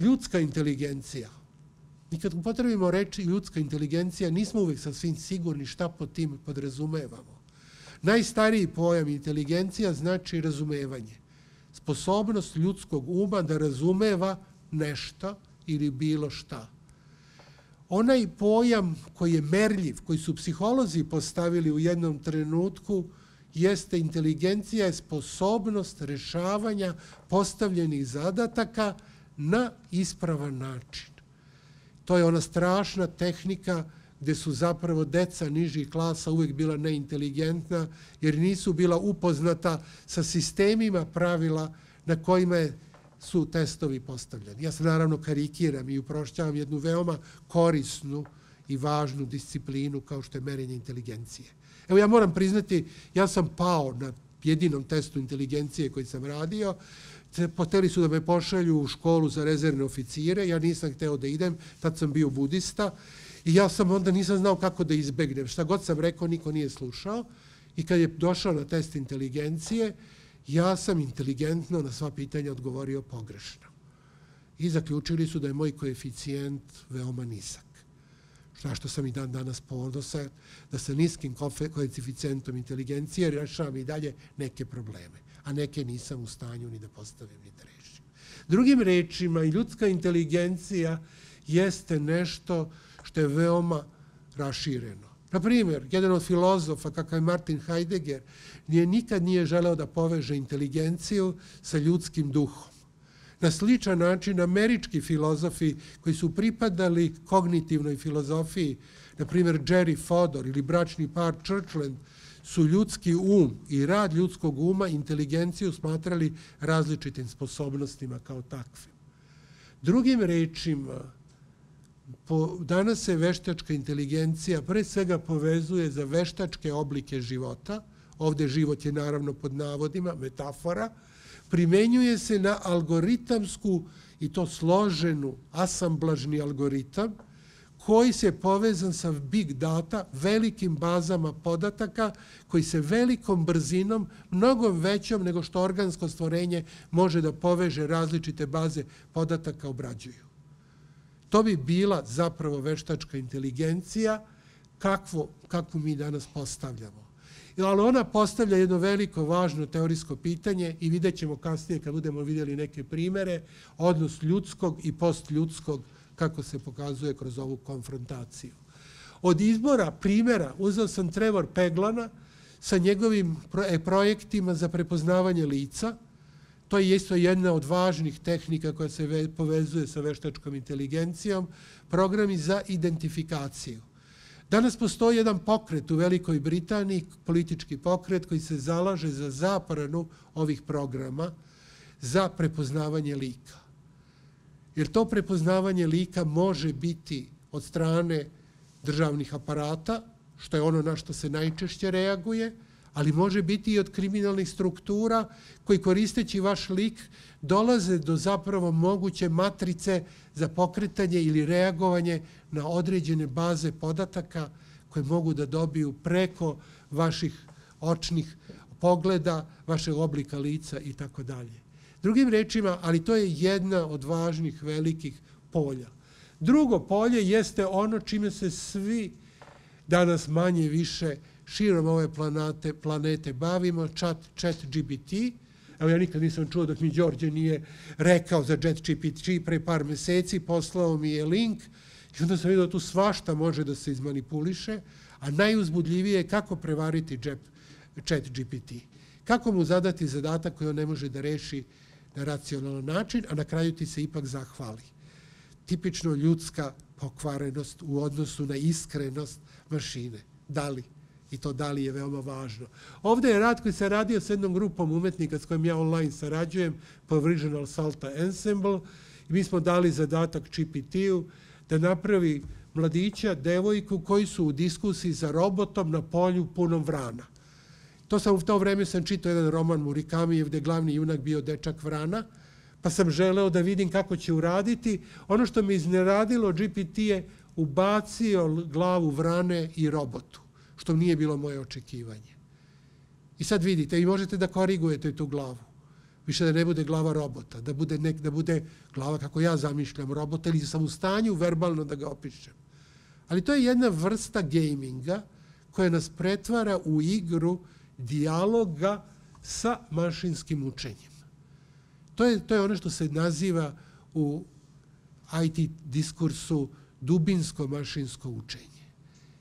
ljudska inteligencija. I kad upotrebimo reći ljudska inteligencija, nismo uvek sasvim sigurni šta pod tim podrazumevamo. Najstariji pojam inteligencija znači razumevanje. Sposobnost ljudskog uma da razumeva nešto ili bilo šta. Onaj pojam koji je merljiv, koji su psiholozi postavili u jednom trenutku, jeste inteligencija je sposobnost rešavanja postavljenih zadataka na ispravan način. To je ona strašna tehnika gde su zapravo deca nižih klasa uvek bila neinteligentna jer nisu bila upoznata sa sistemima pravila na kojima su testovi postavljeni. Ja se naravno karikiram i uprošćavam jednu veoma korisnu i važnu disciplinu kao što je merenje inteligencije. Evo, ja moram priznati, ja sam pao na jedinom testu inteligencije koji sam radio. Poteli su da me pošalju u školu za rezervne oficire, ja nisam hteo da idem, tad sam bio budista i ja sam onda nisam znao kako da izbegnem. Šta god sam rekao, niko nije slušao i kad je došao na test inteligencije, ja sam inteligentno na sva pitanja odgovorio pogrešno. I zaključili su da je moj koeficijent veoma nizak. Zašto sam i dan danas ponosan da sa niskim koeficijentom inteligencije rešavam i dalje neke probleme, a neke nisam u stanju ni da postavim ni da rešim. Drugim rečima, ljudska inteligencija jeste nešto što je veoma rašireno. Na primjer, jedan od filozofa, kakav je Martin Heidegger, nikad nije želeo da poveže inteligenciju sa ljudskim duhom. Na sličan način, američki filozofi koji su pripadali kognitivnoj filozofiji, na primjer Jerry Fodor ili bračni par Churchland, su ljudski um i rad ljudskog uma inteligenciju smatrali različitim sposobnostima kao takvim. Drugim rečima, danas se veštačka inteligencija pre svega povezuje za veštačke oblike života, ovde život je naravno pod navodima, metafora, primenjuje se na algoritamsku i to složenu asamblažni algoritam koji se povezan sa big data, velikim bazama podataka koji se velikom brzinom, mnogo većom nego što organsko stvorenje može da poveže različite baze podataka obrađuju. To bi bila zapravo veštačka inteligencija kakvu mi danas postavljamo. Ali ona postavlja jedno veliko, važno teorijsko pitanje i vidjet ćemo kasnije kad budemo vidjeli neke primere, odnos ljudskog i postljudskog kako se pokazuje kroz ovu konfrontaciju. Od izbora primera uzeo sam Trevor Peglana sa njegovim projektima za prepoznavanje lica. To je isto jedna od važnih tehnika koja se povezuje sa veštačkom inteligencijom, programi za identifikaciju. Danas postoji jedan pokret u Velikoj Britaniji, politički pokret koji se zalaže za zabranu ovih programa za prepoznavanje lika. Jer to prepoznavanje lika može biti od strane državnih aparata, što je ono na što se najčešće reaguje, ali može biti i od kriminalnih struktura koji, koristeći vaš lik, dolaze do zapravo moguće matrice za pokretanje ili reagovanje na određene baze podataka koje mogu da dobiju preko vaših očnih pogleda, vašeg oblika lica i tako dalje. Drugim rečima, ali to je jedna od važnih velikih polja. Drugo polje jeste ono čime se svi danas manje više širom ove planete bavimo, chat dži pi ti. Evo, ja nikad nisam čuo dok mi Đorđe nije rekao za chat dži pi ti pre par meseci, poslao mi je link i onda sam vidio da tu svašta može da se izmanipuliše, a najuzbudljivije je kako prevariti chat dži pi ti. Kako mu zadati zadatak koji on ne može da reši na racionalan način, a na kraju ti se ipak zahvali. Tipično ljudska pokvarenost u odnosu na iskrenost mašine. Da li? I to da li je veoma važno. Ovde je rad koji se radio s jednom grupom umetnika s kojim ja online sarađujem, Provisional Salta Ensemble, i mi smo dali zadatak G P T-u da napravi mladića, devojku, koji su u diskusiji za robotom na polju punom vrana. U to vreme sam čitao jedan roman Murakamijev gde je glavni junak bio dečak vrana, pa sam želeo da vidim kako će uraditi. Ono što me iznenadilo, G P T je ubacio glavu vrane i robotu, što nije bilo moje očekivanje. I sad vidite, i možete da korigujete tu glavu. Više da ne bude glava robota, da bude glava kako ja zamišljam robota, ili sam u stanju verbalno da ga opišem. Ali to je jedna vrsta gaminga koja nas pretvara u igru dijaloga sa mašinskim učenjem. To je ono što se naziva u I T diskursu dubinsko mašinsko učenje.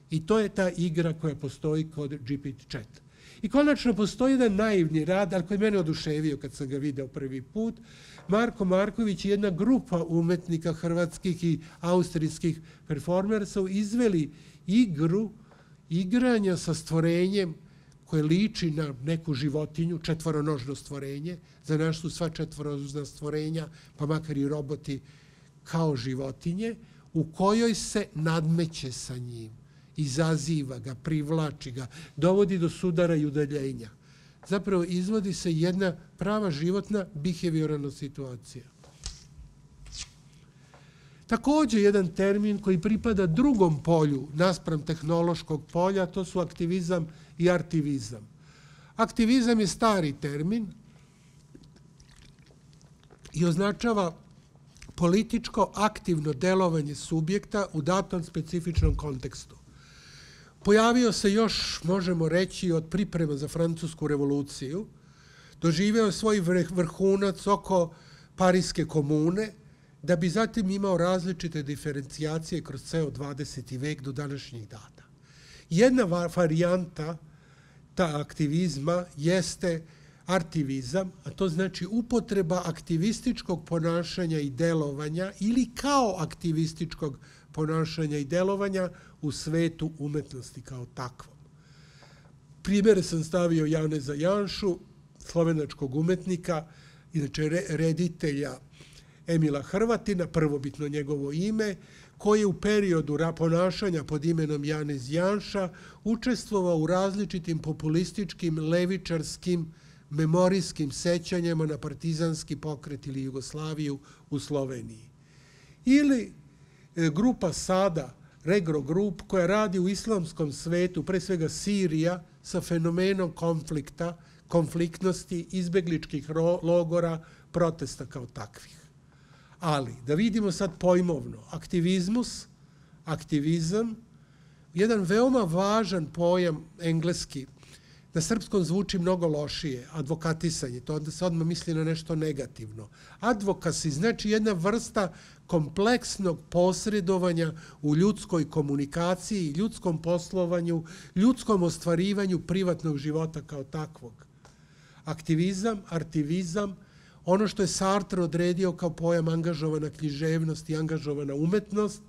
I to je ta igra koja postoji kod G P T četiri. I konačno postoji jedan naivni rad, ali koji je mene oduševio kad sam ga video prvi put. Marko Marković i jedna grupa umetnika hrvatskih i austrijskih performersa izveli igru igranja sa stvorenjem koje liči na neku životinju, četvoronožno stvorenje. Za nas su sva četvoronožna stvorenja, pa makar i roboti, kao životinje, u kojoj se nadmeće sa njim, izaziva ga, privlači ga, dovodi do sudara i udaljenja. Zapravo izvodi se jedna prava životna bihevioralna situacija. Također jedan termin koji pripada drugom polju naspram tehnološkog polja, to su aktivizam i artivizam. Aktivizam je stari termin i označava političko aktivno delovanje subjekta u datom specifičnom kontekstu. Pojavio se još, možemo reći, od priprema za Francusku revoluciju, doživeo svoj vrhunac oko Pariske komune, da bi zatim imao različite diferencijacije kroz ceo dvadeseti vek do današnjih dana. Jedna varijanta ta aktivizma jeste artivizam, a to znači upotreba aktivističkog ponašanja i delovanja ili kao aktivističkog ponašanja i delovanja u svetu umetnosti kao takvom. Primere sam stavio Janeza Janšu, slovenačkog umetnika, inače reditelja Emila Hrvatina, prvobitno njegovo ime, koji je u periodu ponašanja pod imenom Janez Janša učestvovao u različitim populističkim, levičarskim, memorijskim sećanjima na partizanski pokret ili Jugoslaviju u Sloveniji. Ili grupa Sada, Regro Grup, koja radi u islamskom svetu, pre svega Sirija, sa fenomenom konflikta, konfliktnosti, izbegličkih logora, protesta kao takvih. Ali, da vidimo sad pojmovno, aktivizmus, aktivizam, jedan veoma važan pojam engleski, na srpskom zvuči mnogo lošije, advokatisanje, to onda se odmah misli na nešto negativno. Advokasi znači jedna vrsta kompleksnog posredovanja u ljudskoj komunikaciji, ljudskom poslovanju, ljudskom ostvarivanju privatnog života kao takvog. Aktivizam, artivizam, ono što je Sartre odredio kao pojam angažovana književnost i angažovana umetnost,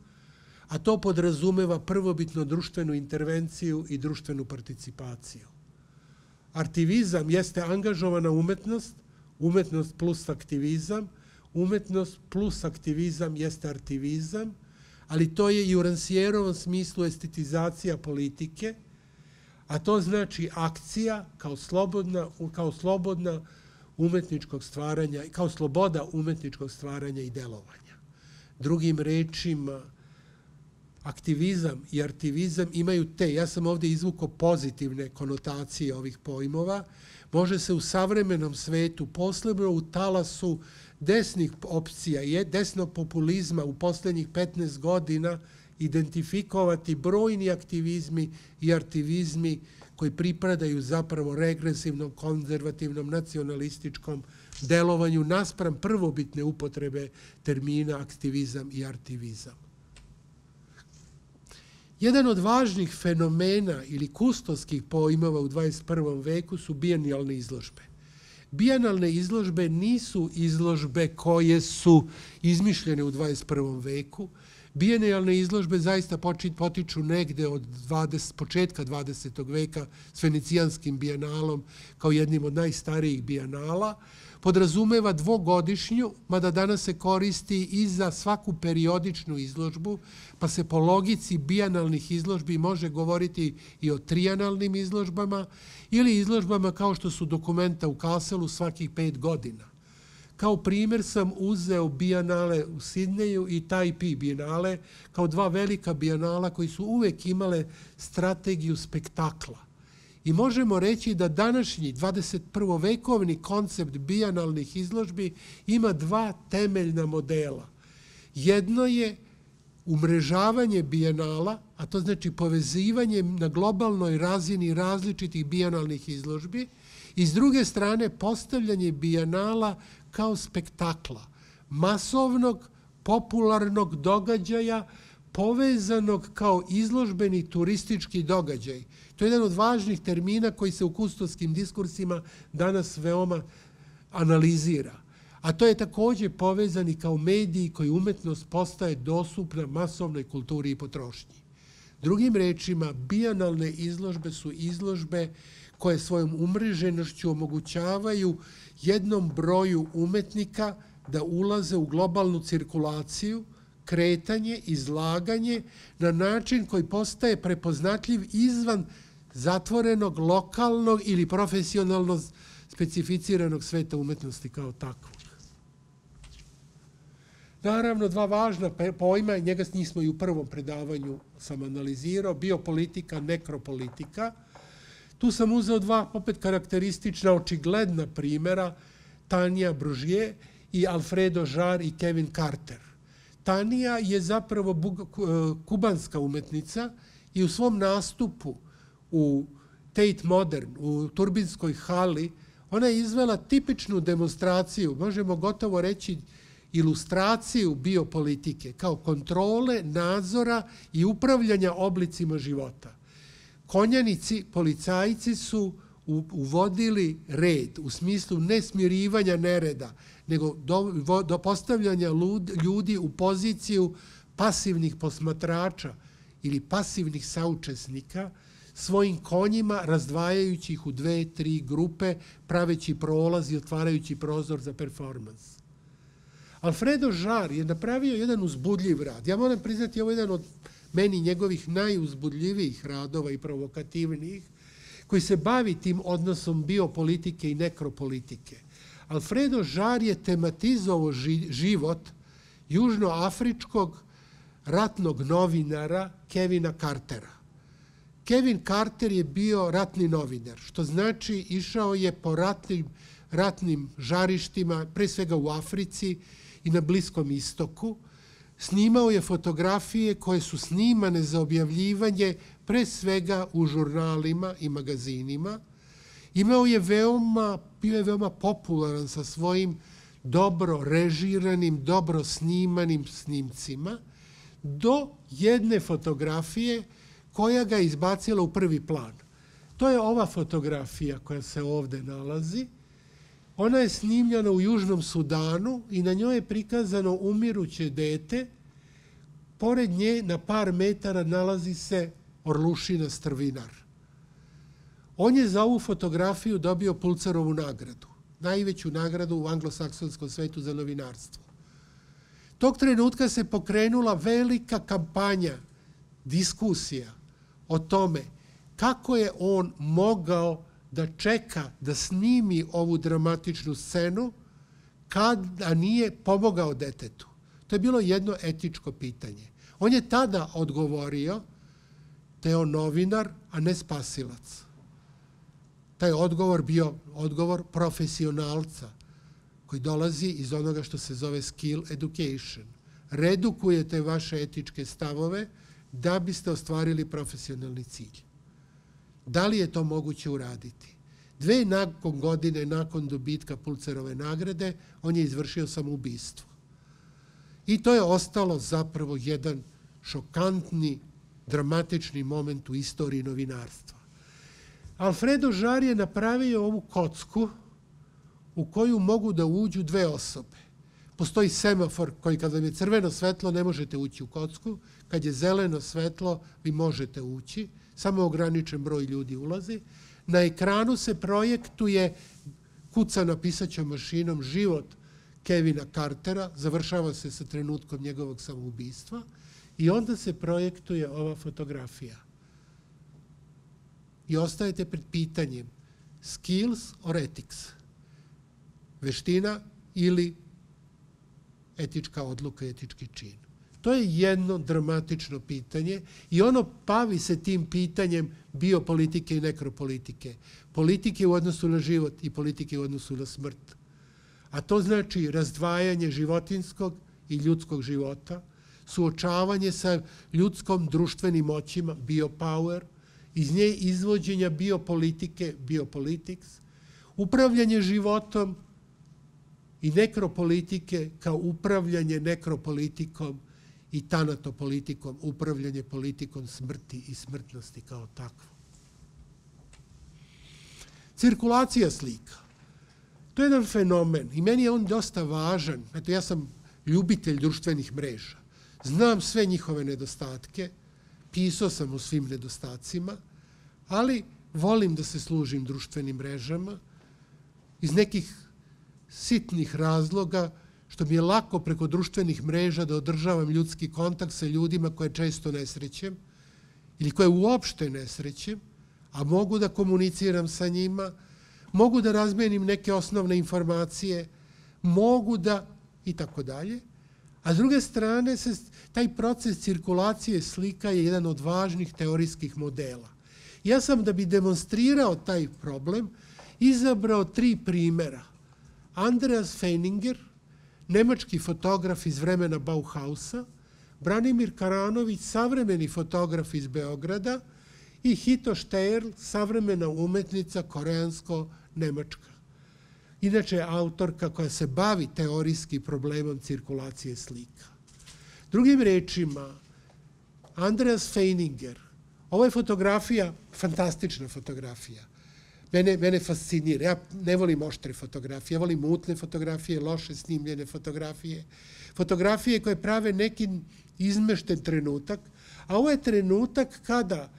a to podrazumeva prvobitno društvenu intervenciju i društvenu participaciju. Artivizam jeste angažovana umetnost, umetnost plus aktivizam, umetnost plus aktivizam jeste artivizam, ali to je i u Rancièrovom smislu estetizacija politike, a to znači akcija kao slobodna umetničkog stvaranja, kao sloboda umetničkog stvaranja i delovanja. Drugim rečima, aktivizam i artivizam imaju te, ja sam ovdje izvukao pozitivne konotacije ovih pojmova, može se u savremenom svetu, posebno u talasu desnih opcija, desnog populizma u poslednjih petnaest godina, identifikovati brojni aktivizmi i artivizmi koji pripadaju zapravo regresivnom, konzervativnom, nacionalističkom delovanju naspram prvobitne upotrebe termina aktivizam i artivizam. Jedan od važnih fenomena ili kustovskih pojmova u dvadeset prvom veku su bijenalne izložbe. Bijenalne izložbe nisu izložbe koje su izmišljene u dvadeset prvom veku. Bijenalne izložbe zaista potiču negde od početka dvadesetog veka s venecijanskim bijenalom kao jednim od najstarijih bijenala. Podrazumeva dvogodišnju, mada danas se koristi i za svaku periodičnu izložbu, pa se po logici bijenalnih izložbi može govoriti i o trijenalnim izložbama ili izložbama kao što su dokumenta u Kasselu svakih pet godina. Kao primjer sam uzeo bijenale u Sidneju i Tajpi bijenale kao dva velika bijenala koji su uvek imale strategiju spektakla. I možemo reći da današnji dvadeset prvovekovni koncept bijenalnih izložbi ima dva temeljna modela. Jedno je umrežavanje bijenala, a to znači povezivanje na globalnoj razini različitih bijenalnih izložbi i s druge strane postavljanje bijenala kao spektakla, masovnog, popularnog događaja povezanog kao izložbeni turistički događaj. To je jedan od važnih termina koji se u kustovskim diskursima danas veoma analizira. A to je također povezani kao mediji koji umetnost postaje dostupna masovnoj kulturi i potrošnji. Drugim rečima, bijenalne izložbe su izložbe koje svojom umreženošću omogućavaju jednom broju umetnika da ulaze u globalnu cirkulaciju, kretanje, izlaganje na način koji postaje prepoznatljiv izvan zatvorenog, lokalnog ili profesionalno specificiranog sveta umetnosti kao takvog. Naravno, dva važna pojma, njega nismo i u prvom predavanju sam analizirao, biopolitika, nekropolitika. Tu sam uzeo dva opet karakteristična, očigledna primjera, Tanja Bružije i Alfredo Jarre i Kevin Carter. Tanja je zapravo kubanska umetnica i u svom nastupu u Tate Modern, u Turbinskoj hali, ona je izvela tipičnu demonstraciju, možemo gotovo reći ilustraciju biopolitike, kao kontrole, nadzora i upravljanja oblicima života. Konjanici, policajci su uvodili red u smislu ne smirivanja nereda, nego do postavljanja ljudi u poziciju pasivnih posmatrača ili pasivnih saučesnika svojim konjima, razdvajajući ih u dve, tri grupe, praveći prolaz i otvarajući prozor za performans. Alfredo Jarre je napravio jedan uzbudljiv rad. Ja moram priznati, ovo je jedan od meni njegovih najuzbudljivijih radova i provokativnijih, koji se bavi tim odnosom biopolitike i nekropolitike. Alfredo Jarre je tematizovao život južnoafričkog ratnog novinara Kevina Cartera. Kevin Carter je bio ratni novinar, što znači išao je po ratnim žarištima, pre svega u Africi i na Bliskom istoku. Snimao je fotografije koje su snimane za objavljivanje pre svega u žurnalima i magazinima. Imao je veoma, bio je veoma popularan sa svojim dobro režiranim, dobro snimanim snimcima do jedne fotografije koja ga je izbacila u prvi plan. To je ova fotografija koja se ovde nalazi. Ona je snimljena u Južnom Sudanu i na njoj je prikazano umiruće dete. Pored nje na par metara nalazi se Orlušina Strvinar. On je za ovu fotografiju dobio Pulitzerovu nagradu, najveću nagradu u anglosaksonskom svetu za novinarstvo. Tog trenutka se pokrenula velika kampanja, diskusija o tome kako je on mogao da čeka da snimi ovu dramatičnu scenu kada nije pomogao detetu. To je bilo jedno etičko pitanje. On je tada odgovorio da je on novinar, a ne spasilac. Taj odgovor bio odgovor profesionalca koji dolazi iz onoga što se zove skill education. Redukujete vaše etičke stavove da biste ostvarili profesionalni cilj. Da li je to moguće uraditi? Dve nakon godine, nakon dobitka Pulcerove nagrade, on je izvršio samoubistvo. I to je ostalo zapravo jedan šokantni, dramatični moment u istoriji novinarstva. Alfredo Jarre je napravio ovu kocku u koju mogu da uđu dve osobe. Postoji semafor koji kad vam je crveno svetlo ne možete ući u kocku, kad je zeleno svetlo vi možete ući, samo ograničen broj ljudi ulazi. Na ekranu se projektuje kucana pisaćom mašinom život Kevina Cartera, završava se sa trenutkom njegovog samoubistva i onda se projektuje ova fotografija. I ostajete pred pitanjem skills or ethics, veština ili etička odluka, etički čin. To je jedno dramatično pitanje i ono bavi se tim pitanjem biopolitike i nekropolitike. Politike u odnosu na život i politike u odnosu na smrt. A to znači razdvajanje životinskog i ljudskog života, suočavanje sa ljudskom društvenim moćima, biopower, iz nje izvođenja biopolitike, biopolitics, upravljanje životom i nekropolitike kao upravljanje nekropolitikom i tanatopolitikom, upravljanje politikom smrti i smrtnosti kao takvo. Cirkulacija slika. To je jedan fenomen i meni je on dosta važan. Eto, ja sam ljubitelj društvenih mreža. Znam sve njihove nedostatke, pisao sam o svim nedostacima, ali volim da se služim društvenim mrežama iz nekih sitnih razloga, što mi je lako preko društvenih mreža da održavam ljudski kontakt sa ljudima koje često ne srećem ili koje uopšte ne srećem, a mogu da komuniciram sa njima, mogu da razmenim neke osnovne informacije, mogu da i tako dalje. A s druge strane, taj proces cirkulacije slika je jedan od važnih teorijskih modela. Ja sam, da bi demonstrirao taj problem, izabrao tri primera. Andreas Feininger, nemački fotograf iz vremena Bauhausa, Branimir Karanović, savremeni fotograf iz Beograda i Hito Steyerl, savremena umetnica koreansko-nemačka. Inače je autorka koja se bavi teorijskim problemom cirkulacije slika. Drugim rečima, Andreas Feininger, ovo je fotografija, fantastična fotografija. Mene fascinira. Ja ne volim oštre fotografije, ja volim mutne fotografije, loše snimljene fotografije. Fotografije koje prave neki izmešten trenutak, a ovo je trenutak kada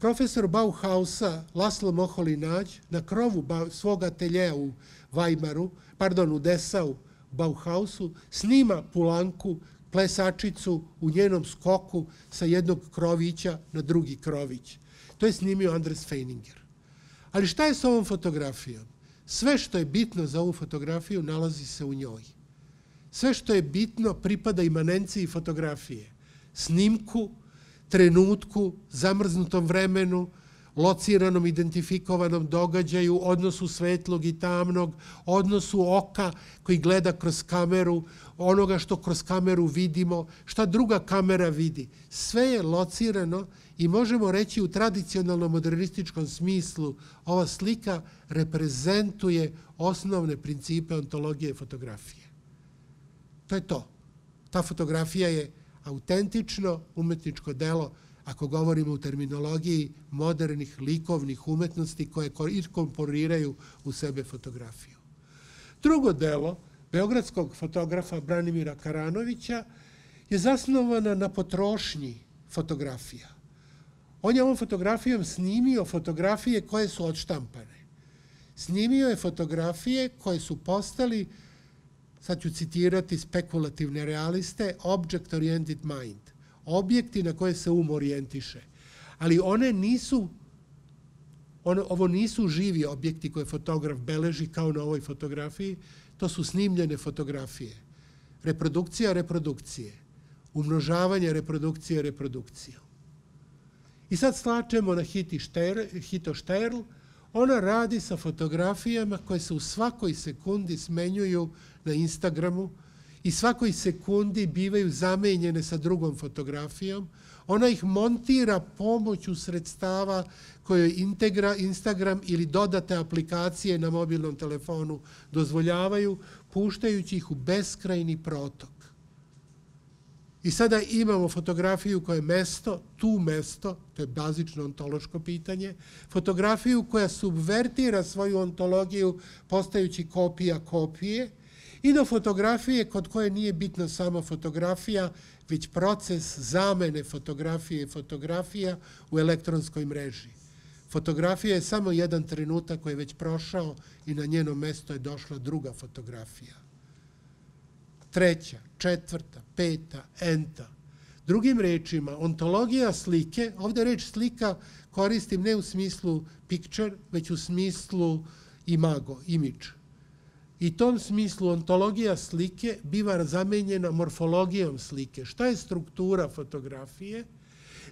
profesor Bauhausa Laszlo Moholy-Nagy na krovu svog ateljeja u Weimaru, pardon, u Dessau, Bauhausu, snima Pulanku, plesačicu u njenom skoku sa jednog krovića na drugi krović. To je snimio Andreas Feininger. Ali šta je s ovom fotografijom? Sve što je bitno za ovu fotografiju nalazi se u njoj. Sve što je bitno pripada imanenciji fotografije. Snimku, trenutku, zamrznutom vremenu, lociranom, identifikovanom događaju, odnosu svetlog i tamnog, odnosu oka koji gleda kroz kameru, onoga što kroz kameru vidimo, šta druga kamera vidi. Sve je locirano i možemo reći u tradicionalnom modernističkom smislu ova slika reprezentuje osnovne principe ontologije fotografije. To je to. Ta fotografija je autentično umetničko delo, ako govorimo u terminologiji modernih likovnih umetnosti koje inkorporiraju u sebe fotografiju. Drugo delo beogradskog fotografa Branimira Karanovića je zasnovana na potrošnji fotografija. On je ovom fotografijom snimio fotografije koje su odštampane. Snimio je fotografije koje su postali, sad ću citirati spekulativne realiste, object-oriented mind, objekti na koje se um orijentiše. Ali one nisu Ovo nisu živi objekti koje fotograf beleži kao na ovoj fotografiji, to su snimljene fotografije. Reprodukcija reprodukcije, umnožavanje reprodukcije reprodukciju. I sad slačemo na Hito Steyerl. Ona radi sa fotografijama koje se u svakoj sekundi smenjuju na Instagramu i svakoj sekundi bivaju zamenjene sa drugom fotografijom. Ona ih montira pomoću sredstava koje integra Instagram ili dodate aplikacije na mobilnom telefonu dozvoljavaju, puštajući ih u beskrajni protok. I sada imamo fotografiju koja je mesto, tu mesto, to je bazično ontološko pitanje, fotografiju koja subvertira svoju ontologiju postajući kopija kopije i do fotografije kod koje nije bitna sama fotografija, već proces zamene fotografije i fotografija u elektronskoj mreži. Fotografija je samo jedan trenutak koji je već prošao i na njeno mesto je došla druga fotografija. Treća, četvrta, peta, enta. Drugim rečima, ontologija slike, ovdje reč slika koristim ne u smislu picture, već u smislu imago, image. I tom smislu ontologija slike biva zamenjena morfologijom slike. Šta je struktura fotografije?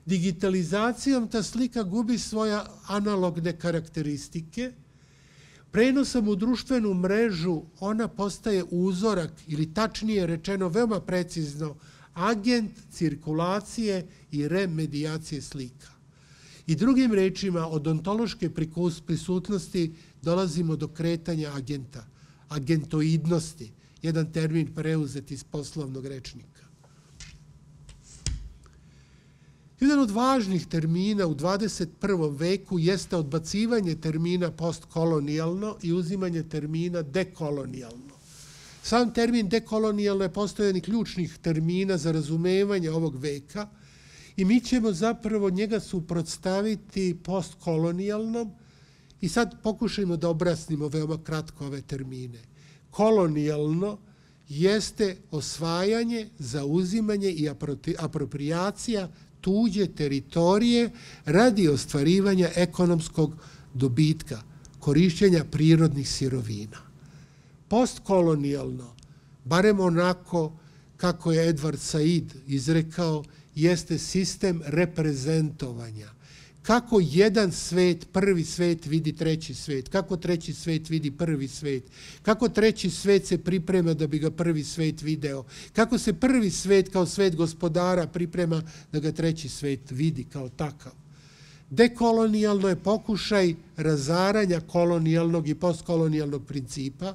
Digitalizacijom ta slika gubi svoje analogne karakteristike. Prenosom u društvenu mrežu ona postaje uzorak ili tačnije rečeno veoma precizno agent cirkulacije i remedijacije slika. I drugim rečima od ontološke prisutnosti dolazimo do kretanja agenta, agentoidnosti, jedan termin preuzet iz poslovnog rečnika. Jedan od važnih termina u dvadeset prvom veku jeste odbacivanje termina postkolonijalno i uzimanje termina dekolonijalno. Sam termin dekolonijalno je postojani ključnih termina za razumevanje ovog veka i mi ćemo zapravo njega suprotstaviti postkolonijalnom i sad pokušajmo da objasnimo veoma kratko ove termine. Kolonijalno jeste osvajanje, zauzimanje i aproprijacija tuđe teritorije radi ostvarivanja ekonomskog dobitka, korišćenja prirodnih sirovina. Postkolonijalno, barem onako kako je Edward Said izrekao, jeste sistem reprezentovanja. Kako jedan svet, prvi svet vidi treći svet, kako treći svet vidi prvi svet, kako treći svet se priprema da bi ga prvi svet video, kako se prvi svet kao svet gospodara priprema da ga treći svet vidi kao takav. Dekolonijalno je pokušaj razaranja kolonijalnog i postkolonijalnog principa.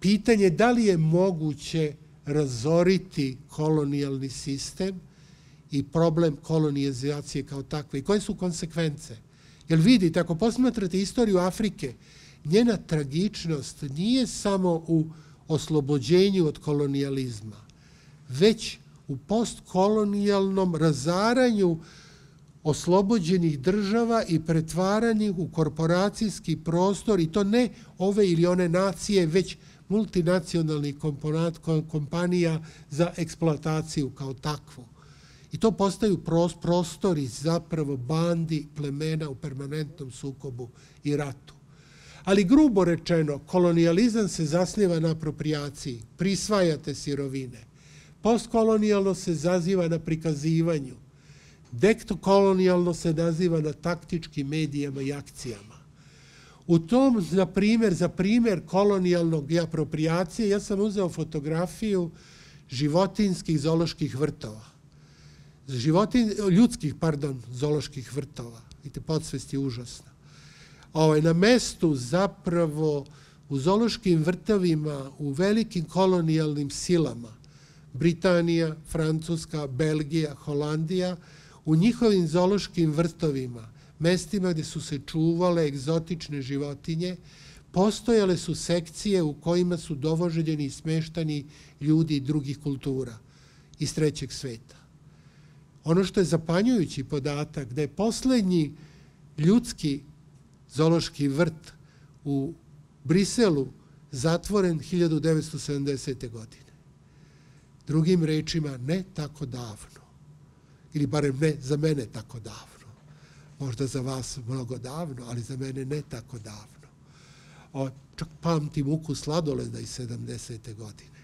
Pitanje je da li je moguće razoriti kolonijalni sistem i problem kolonizacije kao takve. I koje su konsekvence? Jer vidite, ako posmatrate istoriju Afrike, njena tragičnost nije samo u oslobođenju od kolonijalizma, već u postkolonijalnom razaranju oslobođenih država i pretvaranju u korporacijski prostor, i to ne ove ili one nacije, već multinacionalnih kompanija za eksploataciju kao takvu. I to postaju prostori zapravo bandi plemena u permanentnom sukobu i ratu. Ali grubo rečeno, kolonijalizam se zasniva na aproprijaciji, prisvajate sirovine. Postkolonijalno se zasniva na prikazivanju. Dekolonijalno se zasniva na taktičkim medijama i akcijama. U tom, za primjer kolonijalnog i aproprijacije, ja sam uzeo fotografiju životinjskih zooloških vrtova. Ljudskih, pardon, zooloških vrtova. Vidite, podsvest je užasna. Na mestu zapravo u zoološkim vrtovima u velikim kolonijalnim silama, Britanija, Francuska, Belgija, Holandija, u njihovim zoološkim vrtovima, mestima gde su se čuvale egzotične životinje, postojale su sekcije u kojima su dovoželjeni i smeštani ljudi drugih kultura iz trećeg sveta. Ono što je zapanjujući podatak, da je poslednji ljudski zoološki vrt u Briselu zatvoren hiljadu devetsto sedamdesete godine. Drugim rečima, ne tako davno, ili barem ne za mene tako davno. možda za vas mnogo davno, ali za mene ne tako davno. Čak pamtim ukus sladoleda iz sedamdesete godine,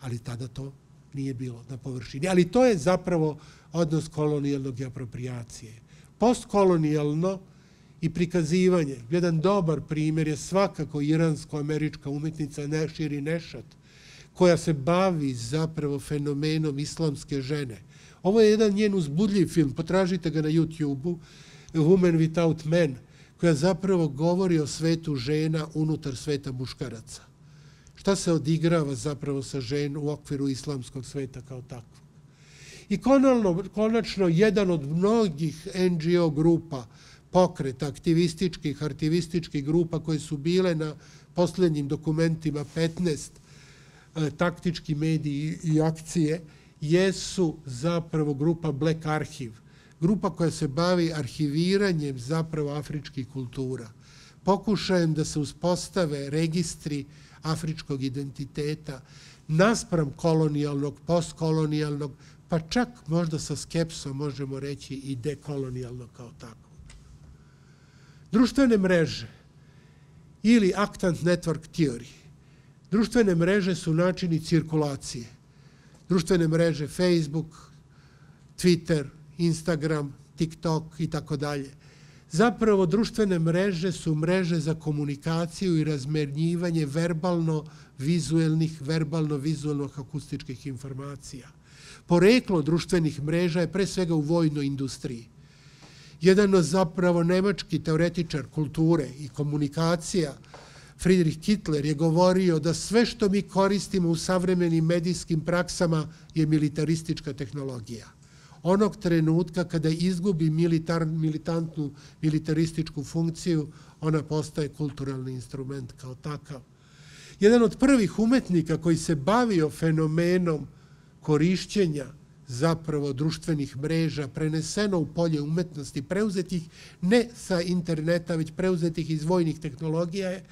ali tada to nije bilo na površini. Ali to je zapravo odnos kolonijalnog i aproprijacije. Postkolonijalno i prikazivanje. Jedan dobar primjer je svakako iransko-američka umetnica Neširi Nešat, koja se bavi zapravo fenomenom islamske žene. Ovo je jedan njen uzbudljiv film, potražite ga na YouTube-u, Woman Without Men, koja zapravo govori o svetu žena unutar sveta muškaraca. Šta se odigrava zapravo sa ženom u okviru islamskog sveta kao takvog. I konačno, jedan od mnogih en ge o grupa, pokreta, aktivističkih, artivističkih grupa koje su bile na poslednjim dokumentima petnaest taktički mediji i akcije, jesu zapravo grupa Black Archive, grupa koja se bavi arhiviranjem zapravo afričkih kultura, pokušajem da se uspostave registri afričkog identiteta naspram kolonijalnog, postkolonijalnog, pa čak možda sa skepsom možemo reći i dekolonijalnog kao tako. Društvene mreže ili actant network theory. Društvene mreže su načini cirkulacije. Društvene mreže Facebook, Twitter, Instagram, TikTok i tako dalje. Zapravo, društvene mreže su mreže za komunikaciju i razmenjivanje verbalno-vizuelnih, verbalno-vizuelnih akustičkih informacija. Poreklo društvenih mreža je pre svega u vojnoj industriji. Jedan od zapravo nemački teoretičar kulture i komunikacija, Friedrich Kittler, je govorio da sve što mi koristimo u savremenim medijskim praksama je militaristička tehnologija. Onog trenutka kada izgubi militantnu militarističku funkciju, ona postaje kulturalni instrument kao takav. Jedan od prvih umetnika koji se bavio fenomenom korišćenja zapravo društvenih mreža, preneseno u polje umetnosti, preuzetih ne sa interneta, već preuzetih iz vojnih tehnologija, je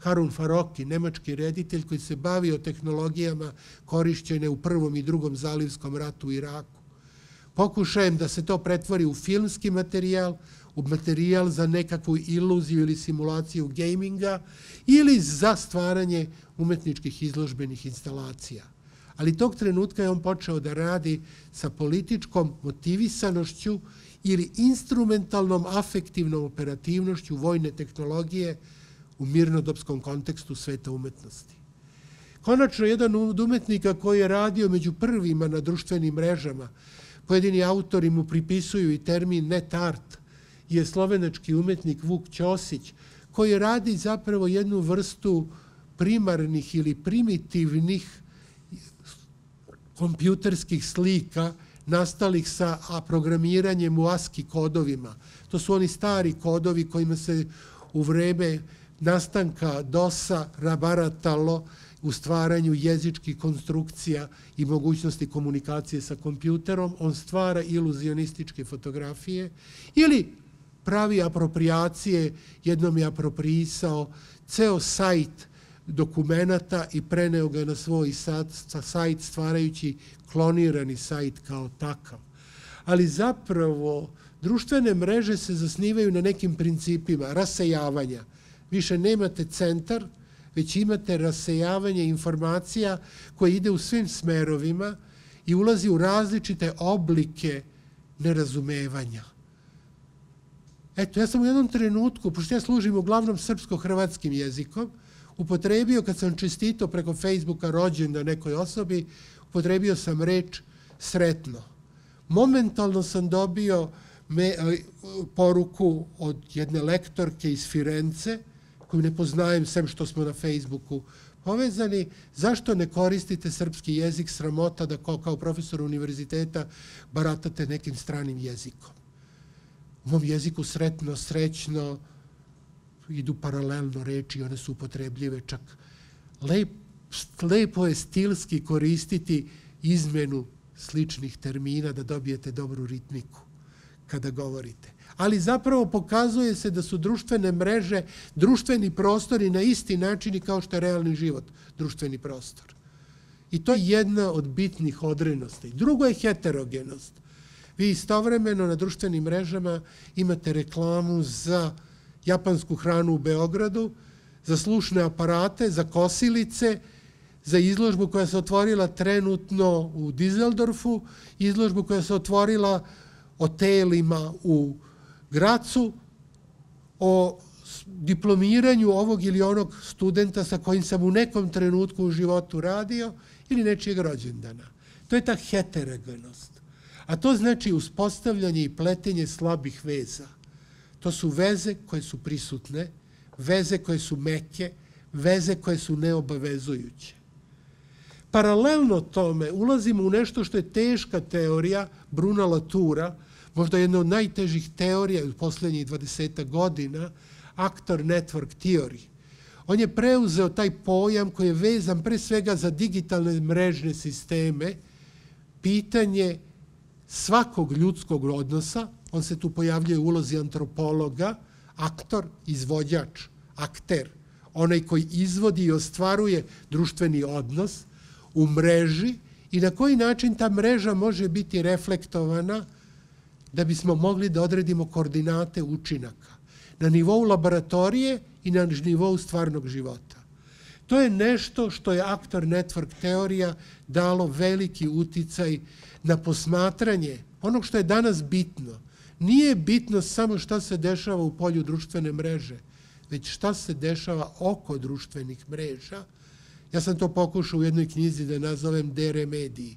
Harun Farocki, nemački reditelj koji se bavio tehnologijama korišćene u Prvom i Drugom zalivskom ratu u Iraku. Pokušajem da se to pretvori u filmski materijal, u materijal za nekakvu iluziju ili simulaciju gaminga ili za stvaranje umetničkih izložbenih instalacija. Ali tog trenutka je on počeo da radi sa političkom motivisanošću ili instrumentalnom afektivnom operativnošću vojne tehnologije u mirnodopskom kontekstu sveta umetnosti. Konačno, jedan od umetnika koji je radio među prvima na društvenim mrežama, pojedini autori mu pripisuju i termin net art, je slovenački umetnik Vuk Ćosić, koji radi zapravo jednu vrstu primarnih ili primitivnih kompjuterskih slika nastalih sa programiranjem u A S C I I kodovima. To su oni stari kodovi kojima se u vreme nastanka DOS-a rabaratalo u stvaranju jezičkih konstrukcija i mogućnosti komunikacije sa kompjuterom. On stvara iluzionističke fotografije ili pravi aproprijacije. Jednom je apropriisao ceo sajt dokumenta i preneo ga na svoj sajt, stvarajući klonirani sajt kao takav. Ali zapravo, društvene mreže se zasnivaju na nekim principima rasejavanja. Više nemate centar, već imate rasejavanje informacija koje ide u svim smerovima i ulazi u različite oblike nerazumevanja. Eto, ja sam u jednom trenutku, pošto ja služim uglavnom srpsko-hrvatskim jezikom, upotrebio, kad sam čestito preko Facebooka rođendan nekoj osobi, upotrebio sam reč sretno. Momentalno sam dobio poruku od jedne lektorke iz Firence, koju ne poznajem, sem što smo na Facebooku povezani, zašto ne koristite srpski jezik, sramota da kao profesor univerziteta baratate nekim stranim jezikom. U mom jeziku sretno, srećno, idu paralelno reči, one su upotrebljive čak. Lepo je stilski koristiti izmenu sličnih termina da dobijete dobru ritmiku kada govorite. Ali zapravo pokazuje se da su društvene mreže, društveni prostori na isti način kao što je realni život društveni prostor. I to je jedna od bitnih određenosti. Drugo je heterogenost. Vi istovremeno na društvenim mrežama imate reklamu za japansku hranu u Beogradu, za slušne aparate, za kosilice, za izložbu koja se otvorila trenutno u Dizeldorfu, izložbu koja se otvorila o telima u Gracu, o diplomiranju ovog ili onog studenta sa kojim sam u nekom trenutku u životu radio ili nečijeg rođendana. To je ta heterogenost. A to znači uspostavljanje i pletenje slabih veza. To su veze koje su prisutne, veze koje su meke, veze koje su neobavezujuće. Paralelno tome ulazimo u nešto što je teška teorija Bruna Latoura, možda jedna od najtežih teorija u poslednjih dvadeset godina, actor network theory. On je preuzeo taj pojam koji je vezan pre svega za digitalne mrežne sisteme, pitanje svakog ljudskog odnosa, on se tu pojavljuje u ulozi antropologa, aktor, izvođač, akter, onaj koji izvodi i ostvaruje društveni odnos u mreži i na koji način ta mreža može biti reflektovana da bismo mogli da odredimo koordinate učinaka na nivou laboratorije i na nivou stvarnog života. To je nešto što je actor network teorija dalo veliki uticaj na posmatranje onog što je danas bitno. Nije bitno samo šta se dešava u polju društvene mreže, već šta se dešava oko društvenih mreža. Ja sam to pokušao u jednoj knjizi da nazovem deremediji.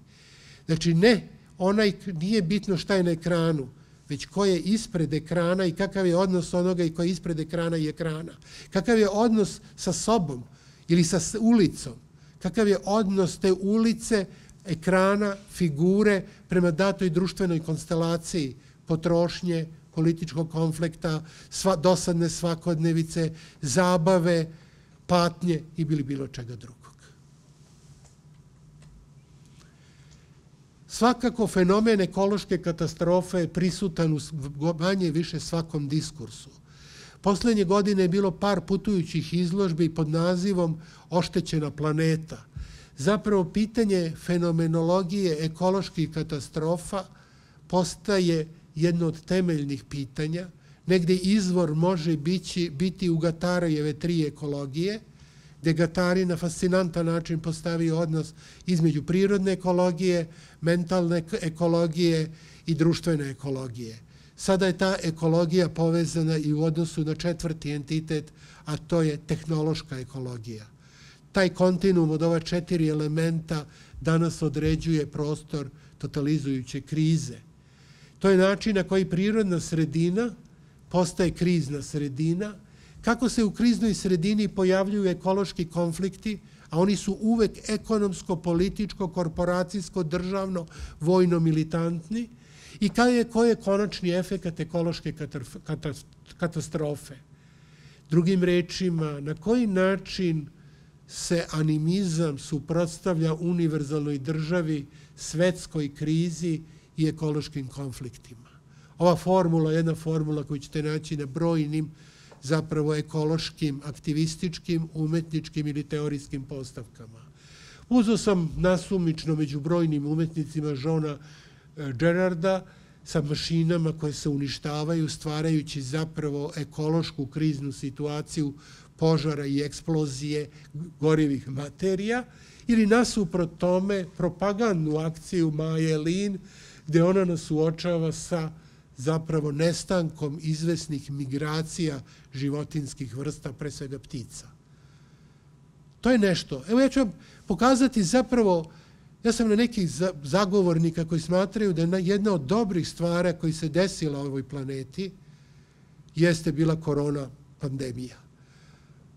Znači, ne, onaj nije bitno šta je na ekranu, već ko je ispred ekrana i kakav je odnos onoga i ko je ispred ekrana i ekrana. Kakav je odnos sa sobom ili sa ulicom. Kakav je odnos te ulice, ekrana, figure prema datoj društvenoj konstelaciji, potrošnje, političkog konflikta, dosadne svakodnevice, zabave, patnje i bilo čega drugog. Svakako, fenomen ekološke katastrofe je prisutan u manje i više svakom diskursu. Poslednje godine je bilo par putujućih izložbi pod nazivom Oštećena planeta. Zapravo, pitanje fenomenologije ekoloških katastrofa postaje jedno od temeljnih pitanja, negde izvor može biti u Guattarijeve tri ekologije, gde Guattari na fascinantan način postavio odnos između prirodne ekologije, mentalne ekologije i društvene ekologije. Sada je ta ekologija povezana i u odnosu na četvrti entitet, a to je tehnološka ekologija. Taj kontinuum od ova četiri elementa danas određuje prostor totalizujuće krize. To je način na koji prirodna sredina postaje krizna sredina, kako se u kriznoj sredini pojavljuju ekološki konflikti, a oni su uvek ekonomsko-političko, korporacijsko, državno, vojno-militantni, i koji je konačni efekt ekološke katastrofe. Drugim rečima, na koji način se animizam suprotstavlja univerzalnoj državi, svetskoj krizi i ekološkim konfliktima. Ova formula je jedna formula koju ćete naći na brojnim zapravo ekološkim, aktivističkim, umetničkim ili teorijskim postavkama. Uzeo sam nasumično među brojnim umetnicima Žona Derrida sa mašinama koje se uništavaju, stvarajući zapravo ekološku kriznu situaciju požara i eksplozije gorivih materija, ili nasuprot tome propagandnu akciju Maje Lin, gde ona nas suočava sa zapravo nestankom izvesnih migracija životinskih vrsta, pre svega ptica. To je nešto. Evo ja ću vam pokazati zapravo, ja sam na nekih zagovornika koji smatraju da je jedna od dobrih stvara koji se desila u ovoj planeti jeste bila korona pandemija.